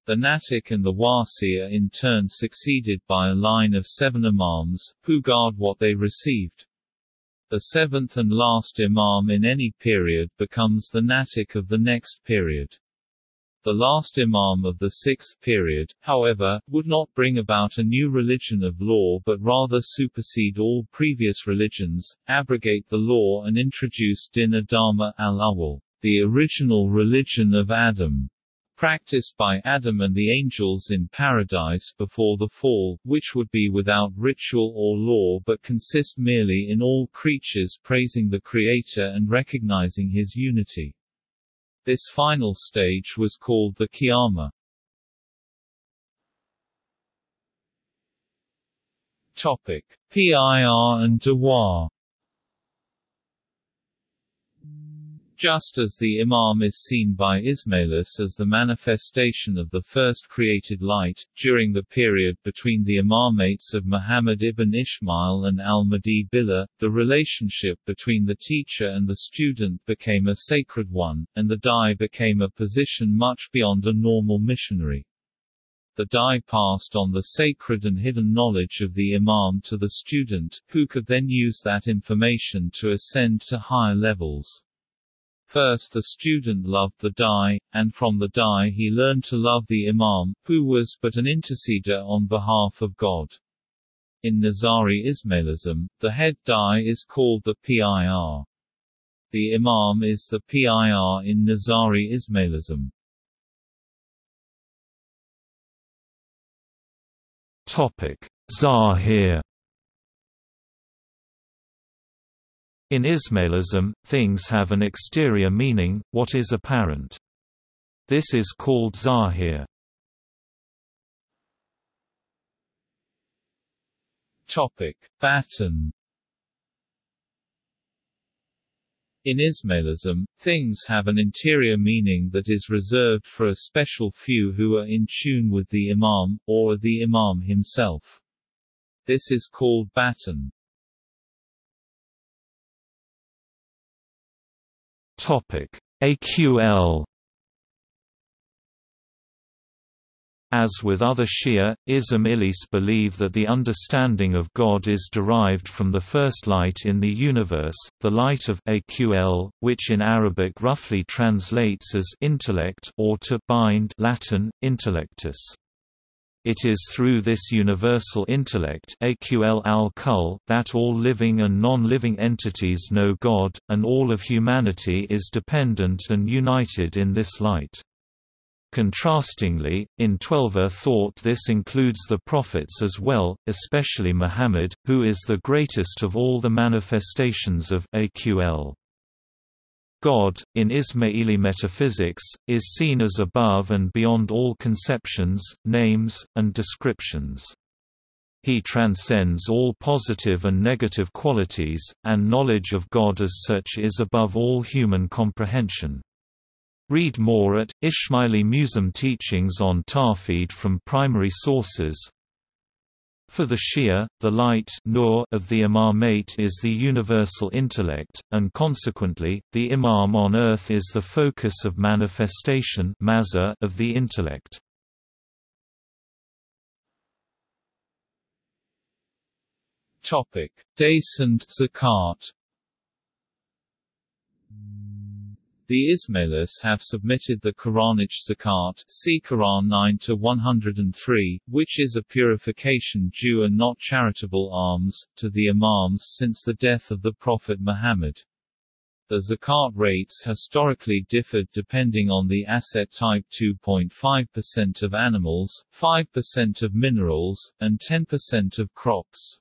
The Natik and the Wasi are in turn succeeded by a line of seven Imams, who guard what they received. The seventh and last Imam in any period becomes the Natik of the next period. The last Imam of the sixth period, however, would not bring about a new religion of law but rather supersede all previous religions, abrogate the law and introduce Din Adama al-Awwal, the original religion of Adam, practiced by Adam and the angels in paradise before the fall, which would be without ritual or law but consist merely in all creatures praising the Creator and recognizing His unity. This final stage was called the Qiyamah. Topic: Pir and Dawah. Just as the Imam is seen by Ismāʿīlis as the manifestation of the first created light, during the period between the imamates of Muhammad ibn Isma'il and al-Mahdi Billah, the relationship between the teacher and the student became a sacred one, and the da'ī became a position much beyond a normal missionary. The da'ī passed on the sacred and hidden knowledge of the Imam to the student, who could then use that information to ascend to higher levels. First the student loved the da'ī, and from the da'ī he learned to love the Imam, who was but an interceder on behalf of God. In Nizari Ismāʿīlism, the head da'ī is called the Pir. The Imam is the Pir in Nizari Ismāʿīlism. Zahir. In Ismāʿīlism, things have an exterior meaning, what is apparent. This is called zahir. Topic: Baton. In Ismāʿīlism, things have an interior meaning that is reserved for a special few who are in tune with the imam, or the imam himself. This is called baton. Topic: Aql. As with other Shia, Ismāʿīlis believe that the understanding of God is derived from the first light in the universe, the light of Aql, which in Arabic roughly translates as intellect or to bind Latin, intellectus. It is through this universal intellect that all living and non-living entities know God, and all of humanity is dependent and united in this light. Contrastingly, in Twelver thought this includes the prophets as well, especially Muhammad, who is the greatest of all the manifestations of Aql. God, in Ismāʿīli metaphysics, is seen as above and beyond all conceptions, names, and descriptions. He transcends all positive and negative qualities, and knowledge of God as such is above all human comprehension. Read more at Ismāʿīli Muslim Teachings on Tawhīd from Primary Sources. For the Shia, the light nur of the imamate is the universal intellect, and consequently, the imam on earth is the focus of manifestation of the intellect. Topic: Days and zakat. The Ismāʿīlis have submitted the Quranic zakat, see Quran nine to one hundred three, which is a purification due and not charitable alms, to the imams since the death of the Prophet Muhammad. The zakat rates historically differed depending on the asset type: two point five percent of animals, five percent of minerals, and ten percent of crops.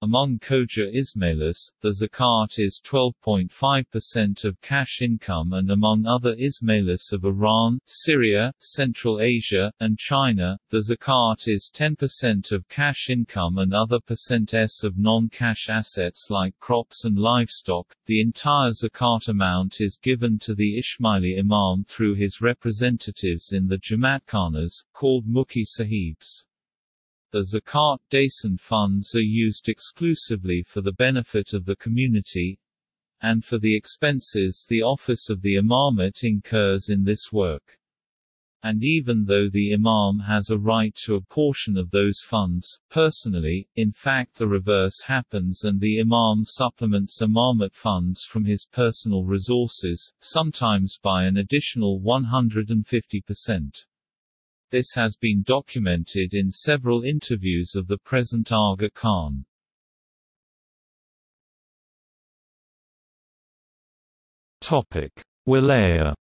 Among Khoja Ismāʿīlis, the zakat is twelve point five percent of cash income, and among other Ismāʿīlis of Iran, Syria, Central Asia, and China, the zakat is ten percent of cash income and other percents of non-cash assets like crops and livestock. The entire zakat amount is given to the Ismaili imam through his representatives in the Jamatkhanas, called Mukhi Sahibs. The zakat dasan funds are used exclusively for the benefit of the community, and for the expenses the office of the imamate incurs in this work. And even though the imam has a right to a portion of those funds, personally, in fact the reverse happens and the imam supplements imamate funds from his personal resources, sometimes by an additional one hundred fifty percent. This has been documented in several interviews of the present Aga Khan. Topic: Walaya.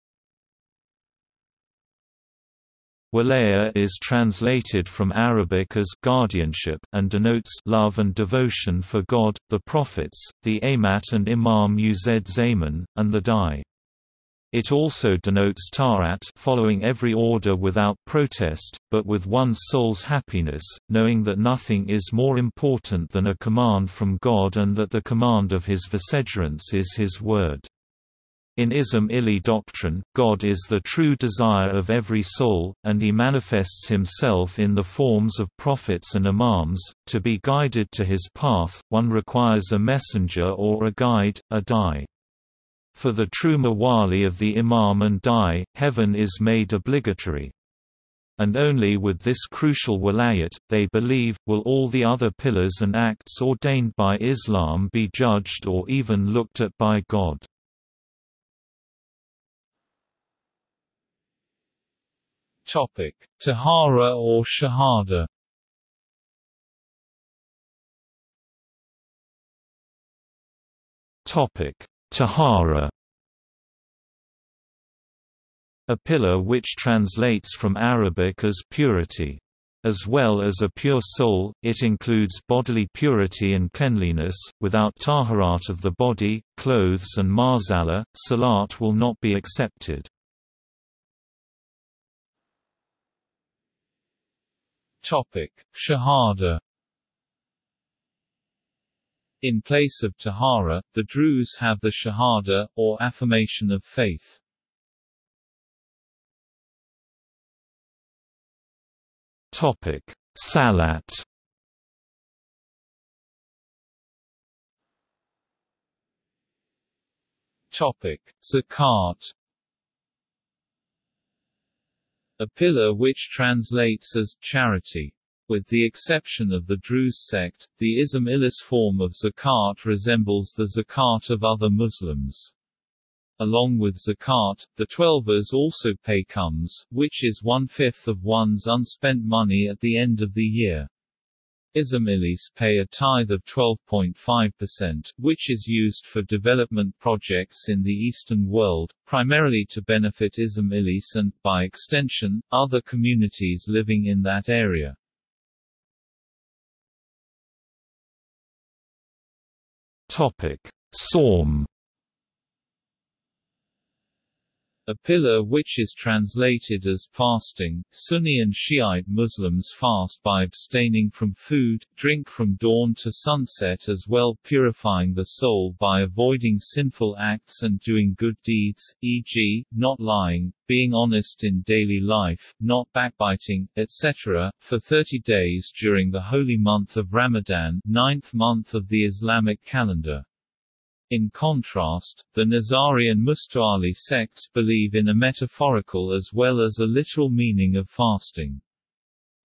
Walaya is translated from Arabic as guardianship and denotes love and devotion for God, the prophets, the imamat and imam Uz Zaman, and the Dai. It also denotes ta'at, following every order without protest, but with one's soul's happiness, knowing that nothing is more important than a command from God and that the command of his vicegerents is his word. In Ismāʿīli doctrine, God is the true desire of every soul, and he manifests himself in the forms of prophets and imams. To be guided to his path, one requires a messenger or a guide, a dai. For the true mawali of the imam and dai, heaven is made obligatory. And only with this crucial wilayat, they believe, will all the other pillars and acts ordained by Islam be judged or even looked at by God. Topic: Tahara or Shahada. Topic: Tahara. A pillar which translates from Arabic as purity. As well as a pure soul, it includes bodily purity and cleanliness. Without taharat of the body, clothes and mazala, salat will not be accepted. Topic: Shahada. In place of Tahara, the Druze have the Shahada, or affirmation of faith. Topic: Salat. Topic: Zakat. A pillar which translates as charity. With the exception of the Druze sect, the Ismāʿīlis form of zakat resembles the zakat of other Muslims. Along with zakat, the Twelvers also pay kums, which is one-fifth of one's unspent money at the end of the year. Ismāʿīlis pay a tithe of twelve point five percent, which is used for development projects in the Eastern world, primarily to benefit Ismāʿīlis and, by extension, other communities living in that area. Topic: Sawm. A pillar which is translated as fasting. Sunni and Shiite Muslims fast by abstaining from food, drink from dawn to sunset, as well purifying the soul by avoiding sinful acts and doing good deeds, for example, not lying, being honest in daily life, not backbiting, et cetera, for thirty days during the holy month of Ramadan, ninth month of the Islamic calendar. In contrast, the Nizari and Musta'ali sects believe in a metaphorical as well as a literal meaning of fasting.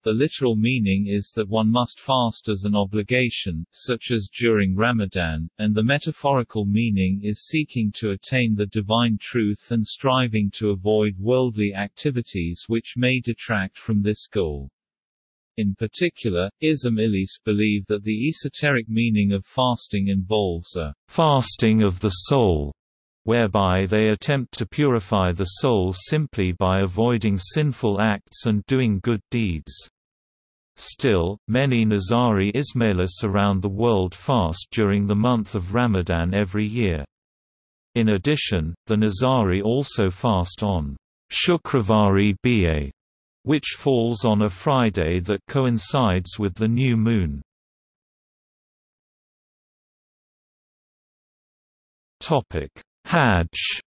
The literal meaning is that one must fast as an obligation, such as during Ramadan, and the metaphorical meaning is seeking to attain the divine truth and striving to avoid worldly activities which may detract from this goal. In particular, Ismāʿīlis believe that the esoteric meaning of fasting involves a fasting of the soul, whereby they attempt to purify the soul simply by avoiding sinful acts and doing good deeds. Still, many Nizari Ismāʿīlis around the world fast during the month of Ramadan every year. In addition, the Nizari also fast on Shukravari Ba, which falls on a Friday that coincides with the new moon. Topic: Hajj.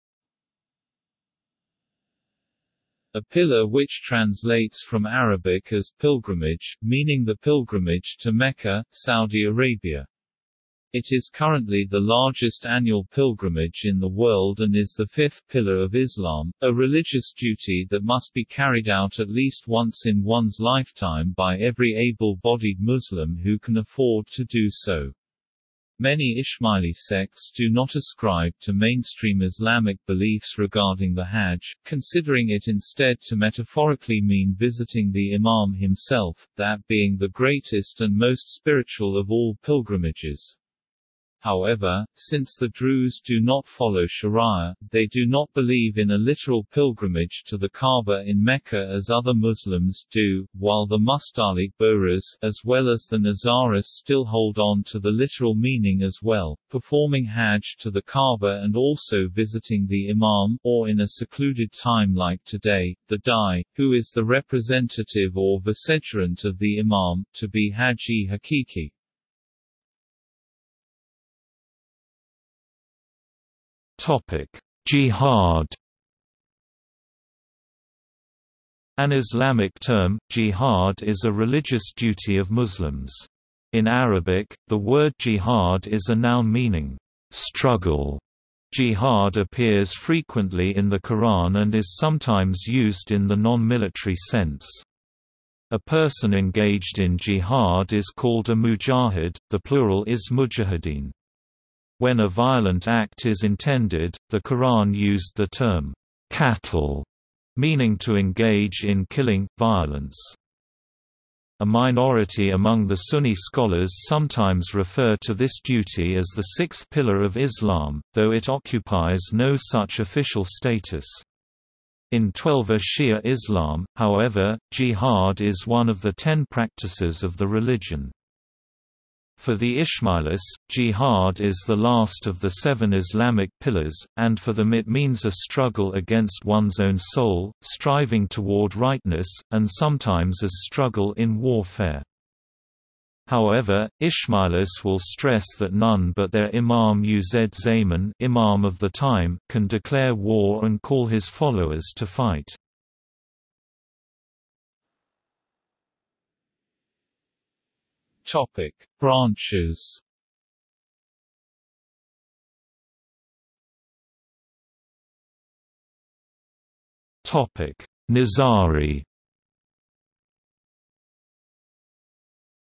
A pillar which translates from Arabic as pilgrimage, meaning the pilgrimage to Mecca, Saudi Arabia. It is currently the largest annual pilgrimage in the world and is the fifth pillar of Islam, a religious duty that must be carried out at least once in one's lifetime by every able-bodied Muslim who can afford to do so. Many Ismaili sects do not ascribe to mainstream Islamic beliefs regarding the Hajj, considering it instead to metaphorically mean visiting the Imam himself, that being the greatest and most spiritual of all pilgrimages. However, since the Druze do not follow Sharia, they do not believe in a literal pilgrimage to the Kaaba in Mecca as other Muslims do, while the Musta'ali Bohras, as well as the Nazaris, still hold on to the literal meaning as well, performing Hajj to the Kaaba and also visiting the Imam, or in a secluded time like today, the Dai, who is the representative or vicegerent of the Imam, to be Haji Hakiki. Topic: Jihad. An Islamic term, jihad is a religious duty of Muslims. In Arabic, the word jihad is a noun meaning struggle. Jihad appears frequently in the Quran and is sometimes used in the non-military sense. A person engaged in jihad is called a mujahid, the plural is mujahideen. When a violent act is intended, the Quran used the term "qatl," meaning to engage in killing, violence. A minority among the Sunni scholars sometimes refer to this duty as the sixth pillar of Islam, though it occupies no such official status. In Twelver Shia Islam, however, jihad is one of the ten practices of the religion. For the Ismāʿīlis, jihad is the last of the seven Islamic pillars, and for them it means a struggle against one's own soul, striving toward rightness, and sometimes as struggle in warfare. However, Ismāʿīlis will stress that none but their Imam Uz Zaman, Imam of the time, can declare war and call his followers to fight. Topic: Branches. Topic: Nizari.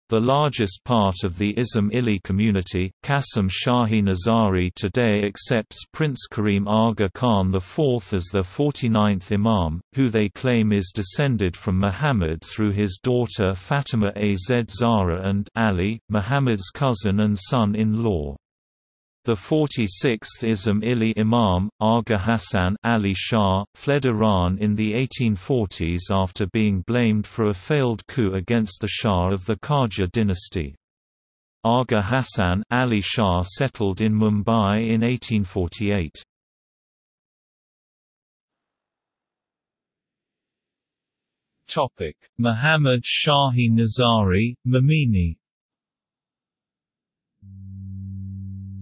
The largest part of the Ismaili community, Qasim Shahi Nizari, today accepts Prince Karim Aga Khan the fourth as their forty-ninth Imam, who they claim is descended from Muhammad through his daughter Fatima az Zahra and Ali, Muhammad's cousin and son-in-law. The forty-sixth Ismaili Imam, Aga Hassan Ali Shah, fled Iran in the eighteen forties after being blamed for a failed coup against the Shah of the Qajar dynasty. Aga Hassan Ali Shah settled in Mumbai in eighteen forty-eight. Topic: Muhammad Shahi Nizari, Mamini.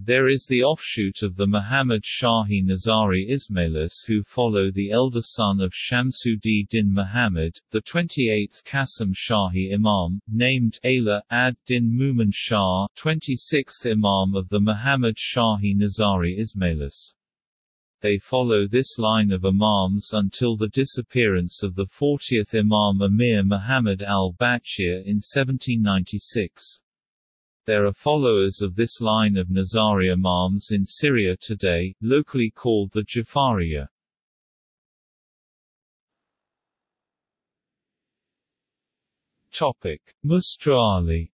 There is the offshoot of the Muhammad Shahi Nizari Ismāʿīlis who follow the elder son of Shamsuddin din Muhammad, the twenty-eighth Qasim Shahi Imam, named Ala ad-Din Mumin Shah, twenty-sixth Imam of the Muhammad Shahi Nizari Ismāʿīlis. They follow this line of imams until the disappearance of the fortieth Imam Amir Muhammad al-Bachir in seventeen ninety-six. There are followers of this line of Nizari Imams in Syria today, locally called the Ja'fariya. Topic: Mustu'ali.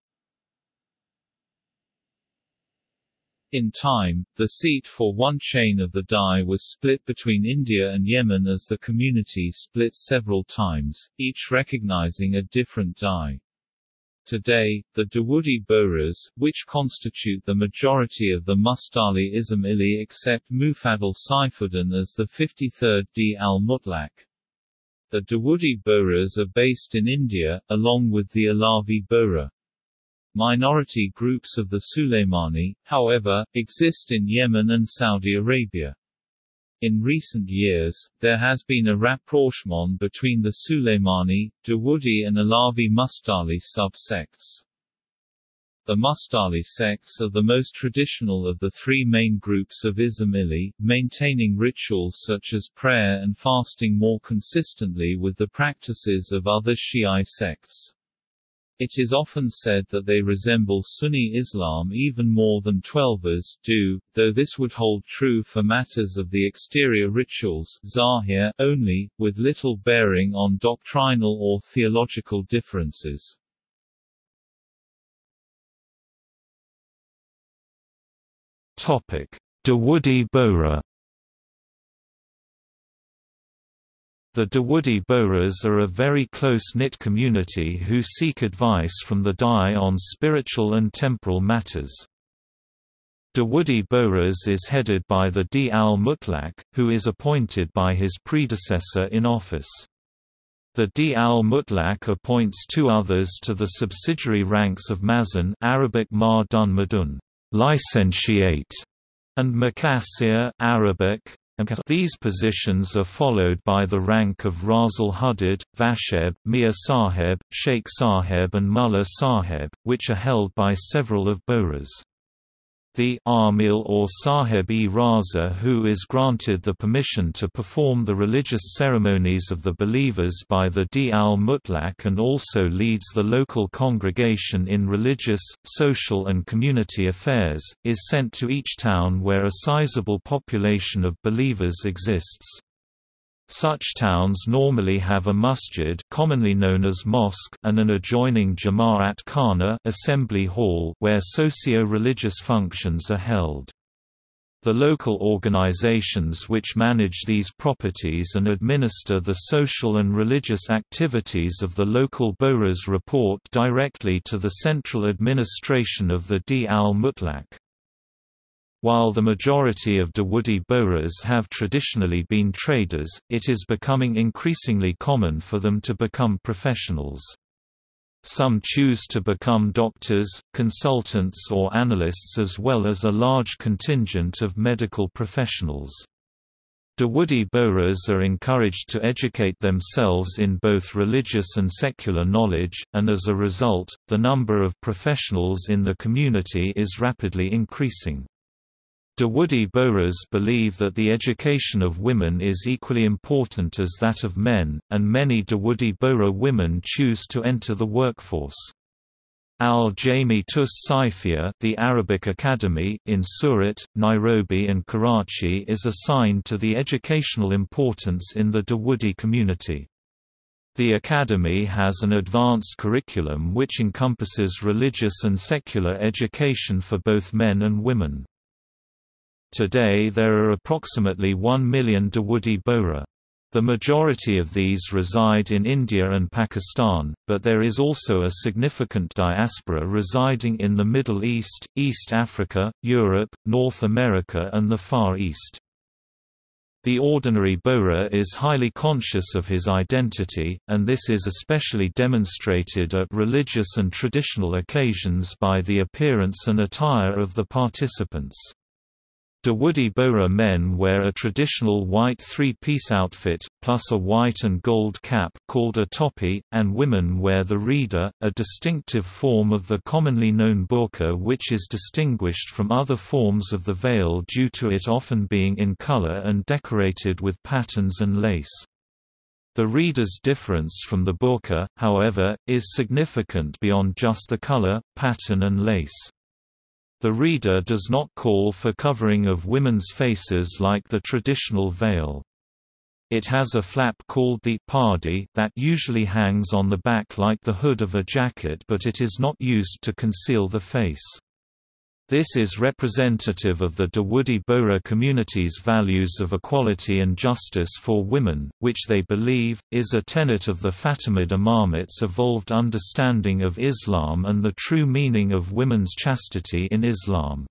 In time, the seat for one chain of the Dai was split between India and Yemen as the community split several times, each recognizing a different Dai. Today, the Dawoodi Bohras, which constitute the majority of the Mustu'ali Ismaili except Mufadal Saifuddin as the fifty-third D al-Mutlaq. The Dawoodi Bohras are based in India, along with the Alavi Bohra. Minority groups of the Suleimani, however, exist in Yemen and Saudi Arabia. In recent years, there has been a rapprochement between the Suleimani, Dawoodi and Alavi Mustu'ali sub-sects. The Mustu'ali sects are the most traditional of the three main groups of Ismaili, maintaining rituals such as prayer and fasting more consistently with the practices of other Shia sects. It is often said that they resemble Sunni Islam even more than Twelvers do, though this would hold true for matters of the exterior rituals zahir only, with little bearing on doctrinal or theological differences. Dawoodi Bohra. The Dawoodi Bohras are a very close-knit community who seek advice from the Dai on spiritual and temporal matters. Dawoodi Bohras is headed by the D al-Mutlaq, who is appointed by his predecessor in office. The D al-Mutlaq appoints two others to the subsidiary ranks of Mazan (Arabic Ma Dun Madun, licentiate) and Makassir (Arabic). These positions are followed by the rank of Razil Hudud, Vasheb, Mir Saheb, Sheikh Saheb and Mullah Saheb, which are held by several of Bohras. The Amil or Saheb-e-Raza, who is granted the permission to perform the religious ceremonies of the believers by the D al-Mutlaq and also leads the local congregation in religious, social and community affairs, is sent to each town where a sizable population of believers exists. Such towns normally have a masjid, commonly known as mosque, and an adjoining Jama'at Khana assembly hall where socio-religious functions are held. The local organizations which manage these properties and administer the social and religious activities of the local bohras report directly to the central administration of the D al-Mutlaq. While the majority of Dawoodi Bohras have traditionally been traders, it is becoming increasingly common for them to become professionals. Some choose to become doctors, consultants or analysts, as well as a large contingent of medical professionals. Dawoodi Bohras are encouraged to educate themselves in both religious and secular knowledge, and as a result, the number of professionals in the community is rapidly increasing. Dawoodi Bohras believe that the education of women is equally important as that of men, and many Dawoodi Bohra women choose to enter the workforce. Al-Jami Tus Saifiyya, the Arabic Academy in Surat, Nairobi and Karachi, is assigned to the educational importance in the Dawoodi community. The academy has an advanced curriculum which encompasses religious and secular education for both men and women. Today there are approximately one million Dawoodi Bohra. The majority of these reside in India and Pakistan, but there is also a significant diaspora residing in the Middle East, East Africa, Europe, North America and the Far East. The ordinary Bohra is highly conscious of his identity, and this is especially demonstrated at religious and traditional occasions by the appearance and attire of the participants. Dawoodi Bohra men wear a traditional white three-piece outfit, plus a white and gold cap called a topi, and women wear the rida, a distinctive form of the commonly known burqa which is distinguished from other forms of the veil due to it often being in color and decorated with patterns and lace. The reader's difference from the burqa, however, is significant beyond just the color, pattern and lace. The reader does not call for covering of women's faces like the traditional veil. It has a flap called the pardi that usually hangs on the back like the hood of a jacket, but it is not used to conceal the face. This is representative of the Dawoodi Bohra community's values of equality and justice for women, which they believe is a tenet of the Fatimid Imamate's evolved understanding of Islam and the true meaning of women's chastity in Islam.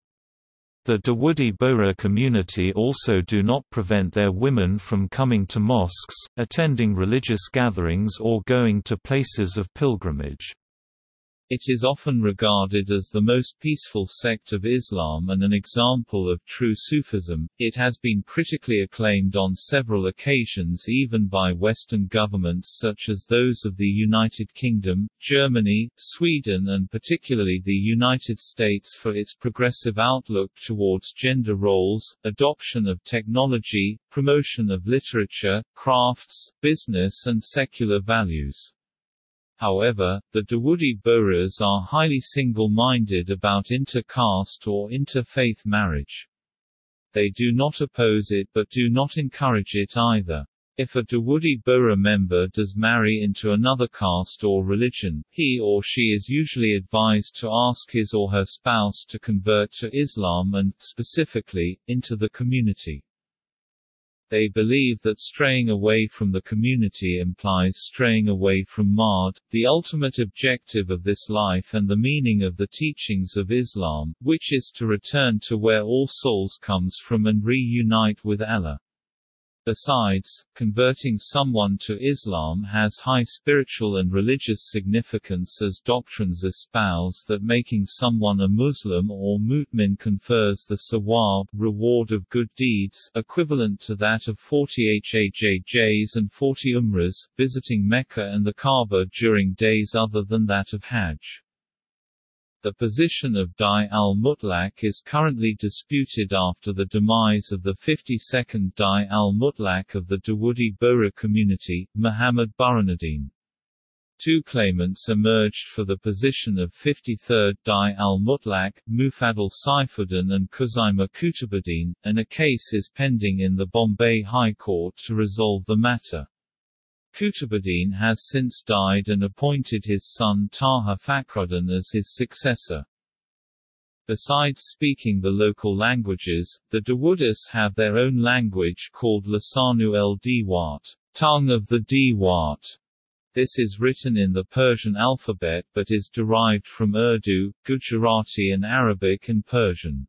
The Dawoodi Bohra community also do not prevent their women from coming to mosques, attending religious gatherings or going to places of pilgrimage. It is often regarded as the most peaceful sect of Islam and an example of true Sufism. It has been critically acclaimed on several occasions even by Western governments such as those of the United Kingdom, Germany, Sweden and particularly the United States for its progressive outlook towards gender roles, adoption of technology, promotion of literature, crafts, business and secular values. However, the Dawoodi Bohras are highly single-minded about inter-caste or inter-faith marriage. They do not oppose it but do not encourage it either. If a Dawoodi Bohra member does marry into another caste or religion, he or she is usually advised to ask his or her spouse to convert to Islam and, specifically, into the community. They believe that straying away from the community implies straying away from Mard, the ultimate objective of this life and the meaning of the teachings of Islam, which is to return to where all souls comes from and reunite with Allah. Besides, converting someone to Islam has high spiritual and religious significance as doctrines espouse that making someone a Muslim or mu'min confers the sawab reward of good deeds equivalent to that of forty hajjs and forty umrahs, visiting Mecca and the Kaaba during days other than that of Hajj. The position of Dai al-Mutlaq is currently disputed after the demise of the fifty-second Dai al-Mutlaq of the Dawoodi Bohra community, Muhammad Burhanuddin. Two claimants emerged for the position of fifty-third Dai al-Mutlaq, Mufadal Saifuddin and Khuzaimah Qutubuddin, and a case is pending in the Bombay High Court to resolve the matter. Qutubuddin has since died and appointed his son Taha Fakhruddin as his successor. Besides speaking the local languages, the Dawoodis have their own language called Lisanu el Diwat, tongue of the Diwat. This is written in the Persian alphabet but is derived from Urdu, Gujarati and Arabic and Persian.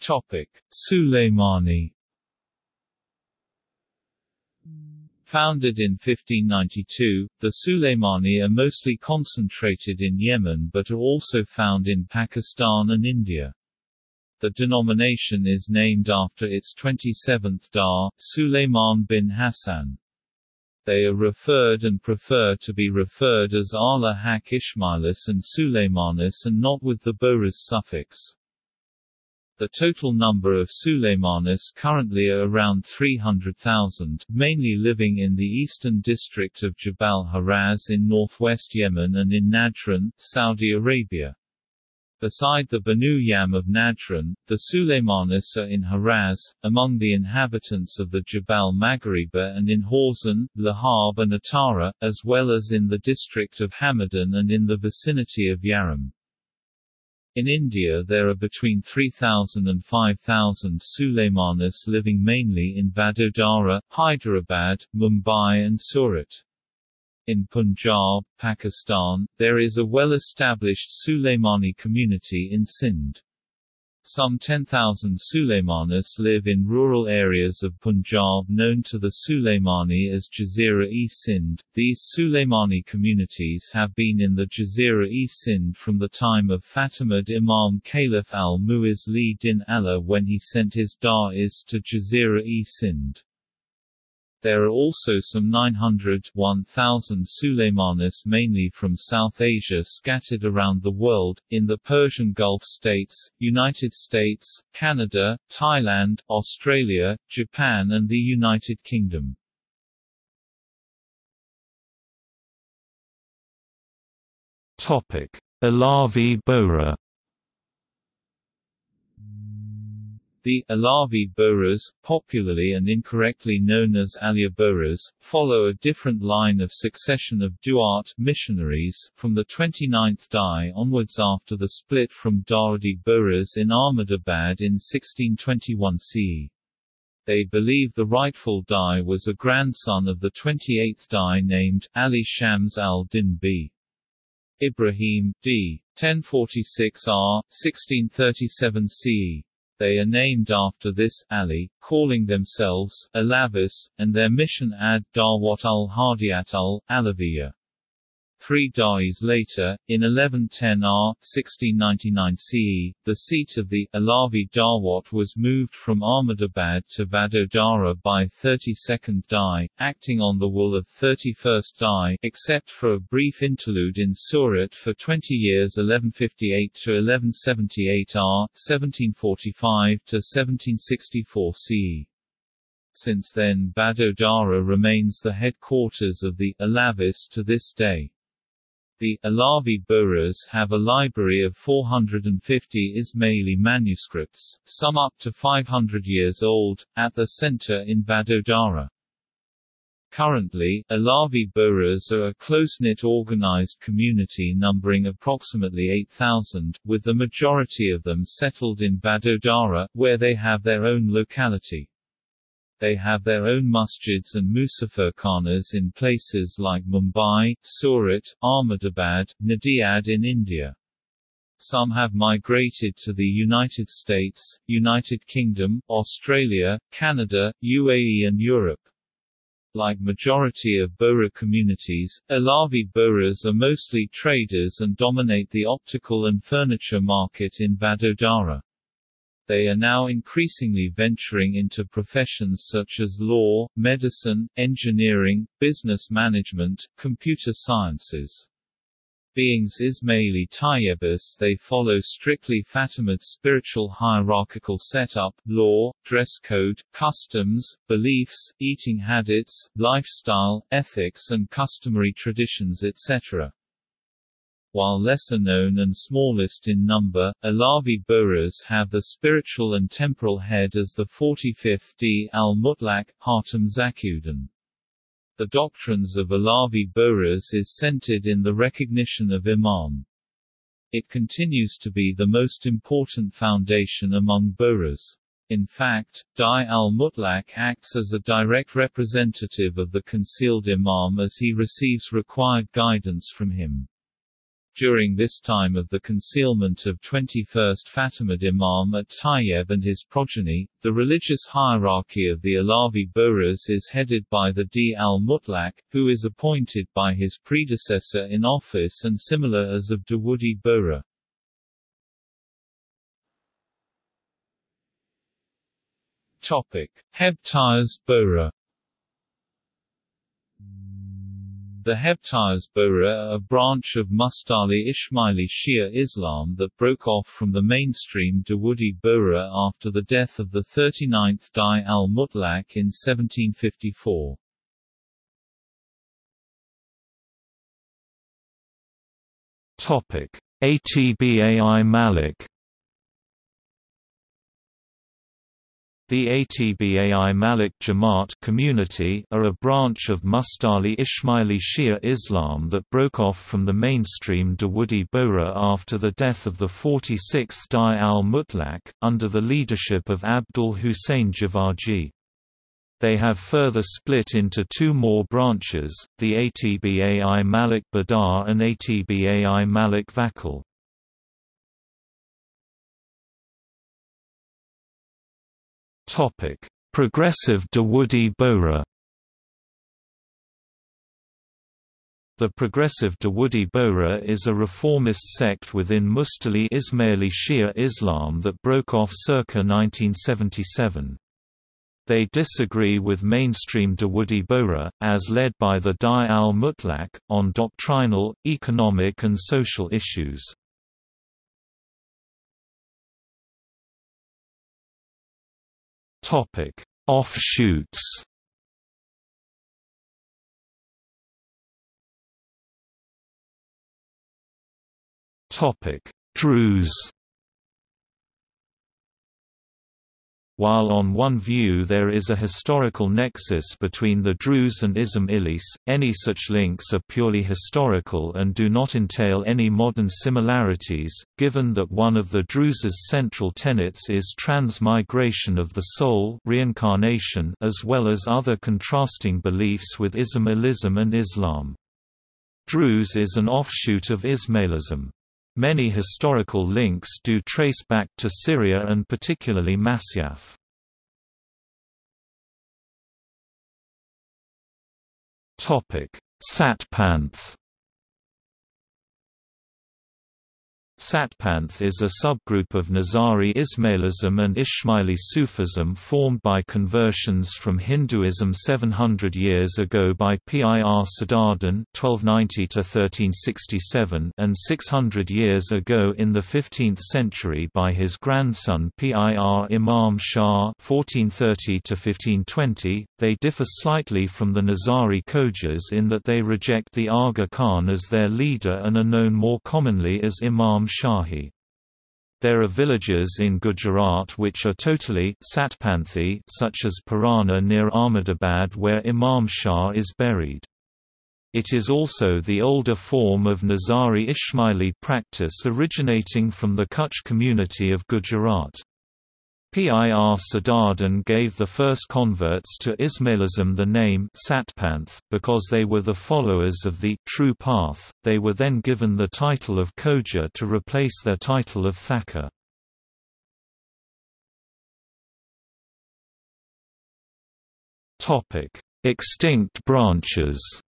Topic: Suleimani. Founded in fifteen ninety-two, the Suleimani are mostly concentrated in Yemen but are also found in Pakistan and India. The denomination is named after its twenty-seventh Dar, Sulaiman bin Hassan. They are referred and prefer to be referred as Ala-Haq Ismāʿīlis and Sulaymanis and not with the Bohras suffix. The total number of Sulaymanis currently are around three hundred thousand, mainly living in the eastern district of Jabal Haraz in northwest Yemen and in Najran, Saudi Arabia. Beside the Banu Yam of Najran, the Sulaymanis are in Haraz, among the inhabitants of the Jabal Maghriba and in Horzan, Lahab and Atara, as well as in the district of Hamadan and in the vicinity of Yaram. In India there are between three thousand and five thousand Sulaymanis living mainly in Vadodara, Hyderabad, Mumbai and Surat. In Punjab, Pakistan, there is a well-established Sulaimani community in Sindh. Some ten thousand Sulaimanis live in rural areas of Punjab known to the Sulaimani as Jazeera-e-Sindh. These Sulaimani communities have been in the Jazeera-e-Sindh from the time of Fatimid Imam Caliph al-Mu'izz li Din Allah when he sent his Da'iz to Jazeera-e-Sindh. There are also some nine hundred to one thousand Sulaymanis mainly from South Asia scattered around the world, in the Persian Gulf states, United States, Canada, Thailand, Australia, Japan and the United Kingdom. Alavi Bohra. The Alavi Bohras, popularly and incorrectly known as Alia Bohras, follow a different line of succession of Duat missionaries, from the twenty-ninth Dai onwards after the split from Dawoodi Bohras in Ahmedabad in sixteen twenty-one C E. They believe the rightful Dai was a grandson of the twenty-eighth Dai named Ali Shams al-Din B. Ibrahim, d. ten forty-six R, sixteen thirty-seven C E. They are named after this Ali, calling themselves Alavis, and their mission ad Dawat al-Hadiyat al-Alaviya. Three da'is later, in eleven ten R, sixteen ninety-nine C E, the seat of the Alavi Dawat was moved from Ahmedabad to Vadodara by thirty-second Dai, acting on the will of thirty-first Dai, except for a brief interlude in Surat for twenty years eleven fifty-eight to eleven seventy-eight R, seventeen forty-five to seventeen sixty-four C E. Since then Vadodara remains the headquarters of the Alavis to this day. The Alavi Bohras have a library of four hundred fifty Ismaili manuscripts, some up to five hundred years old, at the center in Vadodara. Currently, Alavi Bohras are a close-knit organized community numbering approximately eight thousand, with the majority of them settled in Vadodara, where they have their own locality. They have their own masjids and musafirkhanas in places like Mumbai, Surat, Ahmedabad, Nadiad in India. Some have migrated to the United States, United Kingdom, Australia, Canada, U A E and Europe. Like majority of Bohra communities, Alavi Bohras are mostly traders and dominate the optical and furniture market in Vadodara. They are now increasingly venturing into professions such as law, medicine, engineering, business management, computer sciences. Being Ismaili Tayyibas, they follow strictly Fatimid spiritual hierarchical setup, law, dress code, customs, beliefs, eating habits, lifestyle, ethics and customary traditions et cetera. While lesser known and smallest in number, Alavi Bohras have the spiritual and temporal head as the forty-fifth D al-Mutlaq, Hatem Zakuddin. The doctrines of Alavi Bohras is centered in the recognition of Imam. It continues to be the most important foundation among Bohras. In fact, Dai al-Mutlaq acts as a direct representative of the concealed Imam as he receives required guidance from him. during this time of the concealment of twenty-first Fatimid Imam at Tayyib and his progeny. The religious hierarchy of the Alawi Bohras is headed by the D. al-Mutlaq, who is appointed by his predecessor in office and similar as of Dawoodi Bohra. Hebtires Bohra. The Hebtires Bohra are a branch of Musta'li Ismaili Shia Islam that broke off from the mainstream Dawoodi Bohra after the death of the thirty-ninth Dai al-Mutlaq in seventeen fifty-four. Atbai Malik. The Atbai Malik Jamaat community are a branch of Musta'li Ismaili Shia Islam that broke off from the mainstream Dawoodi Bohra after the death of the forty-sixth Dai al-Mutlaq, under the leadership of Abdul Hussein Javarji. They have further split into two more branches, the Atbai Malik Badar and Atbai Malik Vakil. Topic: Progressive Dawoodi Bohra. The Progressive Dawoodi Bohra is a reformist sect within Musta'li Ismaili Shia Islam that broke off circa nineteen seventy-seven. They disagree with mainstream Dawoodi Bohra, as led by the Dai al-Mutlaq, on doctrinal, economic and social issues. Topic: Offshoots. Topic: Druze. While on one view there is a historical nexus between the Druze and Ismāʿīlis, any such links are purely historical and do not entail any modern similarities, given that one of the Druze's central tenets is transmigration of the soul, reincarnation, as well as other contrasting beliefs with Ismāʿīlism and Islam. Druze is an offshoot of Ismāʿīlism. Many historical links do trace back to Syria and particularly Masyaf. Satpanth. Satpanth is a subgroup of Nizari Ismailism and Ismaili Sufism formed by conversions from Hinduism seven hundred years ago by Pir Sadauddin (twelve ninety to thirteen sixty-seven) and six hundred years ago in the fifteenth century by his grandson Pir Imam Shah (fourteen thirty to fifteen twenty). They differ slightly from the Nizari Khojas in that they reject the Aga Khan as their leader and are known more commonly as Imam Shahi. There are villages in Gujarat which are totally Satpanthi, such as Parana near Ahmedabad where Imam Shah is buried. It is also the older form of Nizari Ismaili practice originating from the Kutch community of Gujarat. Pir Sadauddin gave the first converts to Ismailism the name Satpanth, because they were the followers of the True Path. They were then given the title of Khoja to replace their title of Thaka. Extinct branches.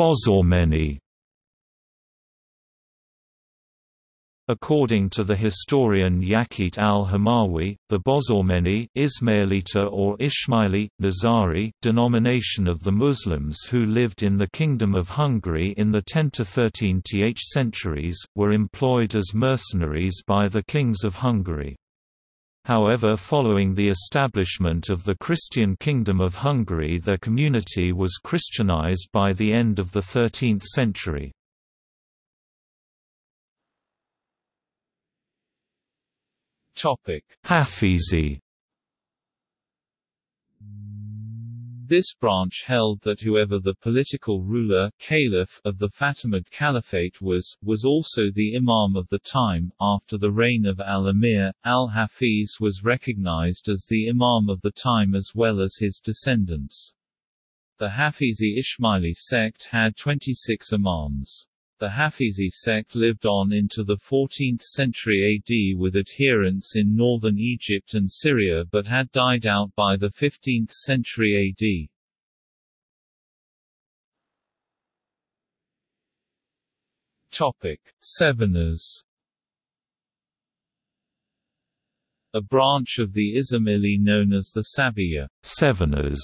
Bozormeni. According to the historian Yaqut al-Hamawi, the Bozormeni, Ismailita or Ismaili, Nizari denomination of the Muslims who lived in the Kingdom of Hungary in the tenth to thirteenth centuries, were employed as mercenaries by the kings of Hungary. However, following the establishment of the Christian Kingdom of Hungary, their community was Christianized by the end of the thirteenth century. Hafizi. This branch held that whoever the political ruler caliph of the Fatimid Caliphate was, was also the imam of the time. After the reign of al-Amir, al-Hafiz was recognized as the imam of the time as well as his descendants. The Hafizi Ismaili sect had twenty-six imams. The Hafizi sect lived on into the fourteenth century A D with adherents in northern Egypt and Syria but had died out by the fifteenth century A D. Topic: Seveners. A branch of the Ismaili known as the Sabbiyah Seveners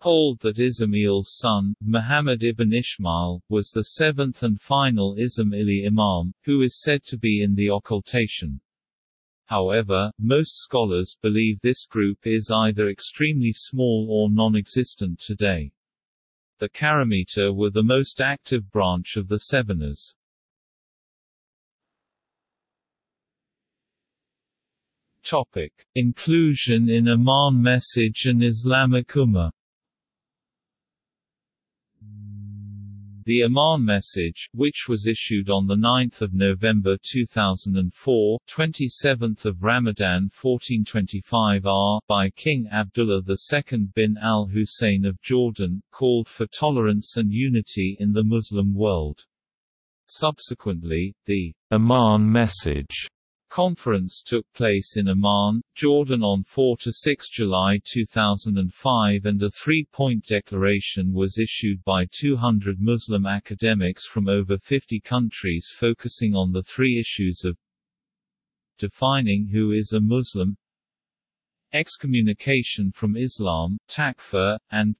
hold that Ismail's son, Muhammad ibn Isma'il, was the seventh and final Ismaili imam, who is said to be in the occultation. However, most scholars believe this group is either extremely small or non-existent today. The Karamita were the most active branch of the Seveners. Topic: Inclusion in Imam message and Islamic Ummah. The Imam message, which was issued on the ninth of November two thousand four, twenty-seventh of Ramadan fourteen twenty-five R, by King Abdullah the Second bin al-Hussein of Jordan, called for tolerance and unity in the Muslim world. Subsequently, the Imam message conference took place in Amman, Jordan on fourth to sixth July two thousand five, and a three-point declaration was issued by two hundred Muslim academics from over fifty countries focusing on the three issues of defining who is a Muslim, excommunication from Islam, takfir, and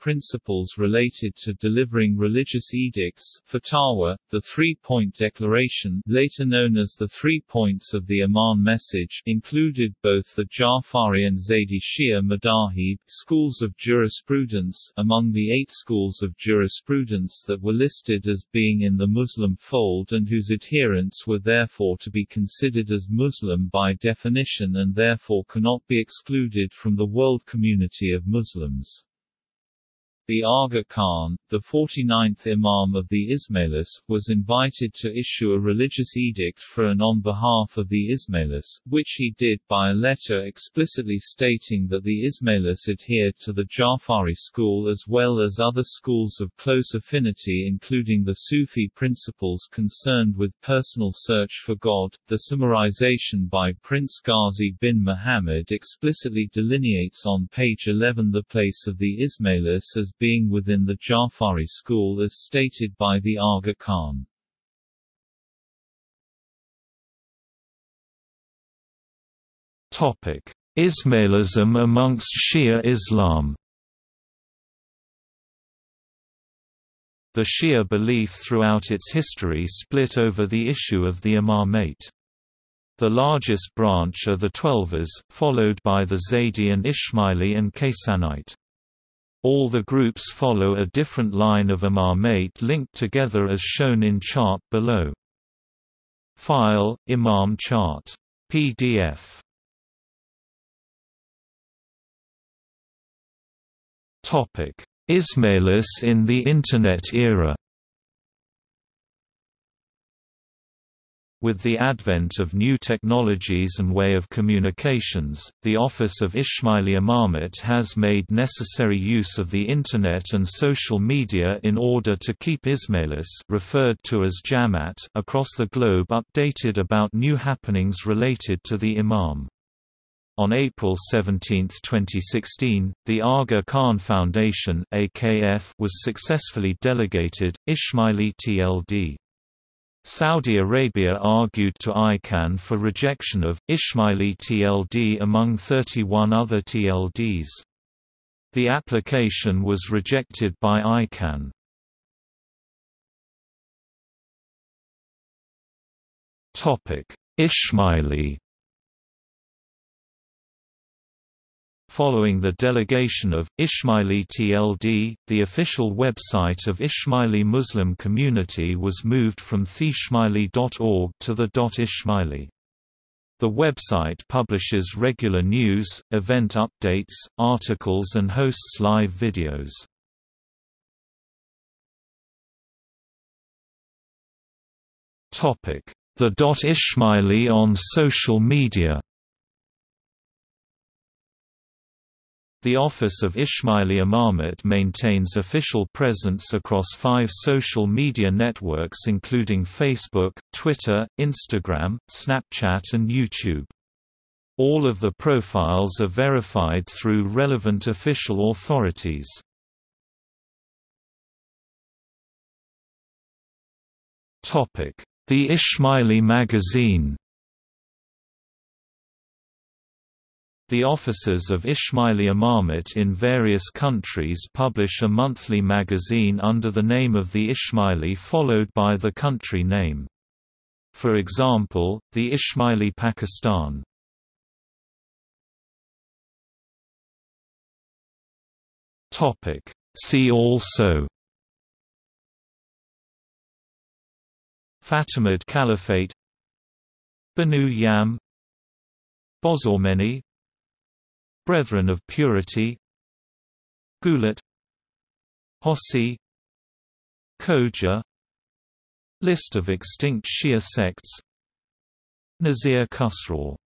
principles related to delivering religious edicts, fatwa. The three-point declaration, later known as the three points of the Imam message, included both the Ja'fari and Zaydi Shia madahib schools of jurisprudence, among the eight schools of jurisprudence that were listed as being in the Muslim fold and whose adherents were therefore to be considered as Muslim by definition and therefore cannot be excluded from the world community of Muslims. The Aga Khan, the forty-ninth Imam of the Ismailis, was invited to issue a religious edict for and on behalf of the Ismailis, which he did by a letter explicitly stating that the Ismailis adhered to the Ja'fari school as well as other schools of close affinity including the Sufi principles concerned with personal search for God. The summarization by Prince Ghazi bin Muhammad explicitly delineates on page eleven the place of the Ismailis as being within the Ja'fari school as stated by the Aga Khan. Topic: Ismailism amongst Shia Islam. The Shia belief throughout its history split over the issue of the imamate. The largest branch are the Twelvers, followed by the Zaydi and Ismaili and Qaysanite. All the groups follow a different line of imamate linked together as shown in chart below. File, Imam chart. P D F. Topic: Ismailis in the Internet era. With the advent of new technologies and way of communications, the office of Ismaili Imamate has made necessary use of the Internet and social media in order to keep Ismailis, referred to as Jamaat, across the globe updated about new happenings related to the Imam. On April seventeenth twenty sixteen, the Aga Khan Foundation (A K F) was successfully delegated, Ismaili T L D. Saudi Arabia argued to I C A N for rejection of Ismaili T L D among thirty-one other T L Ds. The application was rejected by I C A N. Topic: Ismaili. Following the delegation of Ismaili T L D, the official website of Ismaili Muslim community was moved from the ismaili dot org to the .ismaili. The website publishes regular news, event updates, articles and hosts live videos. Topic: The Ismaili on social media. The Office of Ismaili Imamat maintains official presence across five social media networks including Facebook, Twitter, Instagram, Snapchat and YouTube. All of the profiles are verified through relevant official authorities. The Ismaili Magazine. The offices of Ismaili Imamat in various countries publish a monthly magazine under the name of the Ismaili followed by the country name. For example, the Ismaili Pakistan. See also: Fatimid Caliphate, Banu Yam, Bozormeni, Brethren of Purity, Gulat, Hossi, Koja, List of extinct Shia sects, Nazir Khusraw.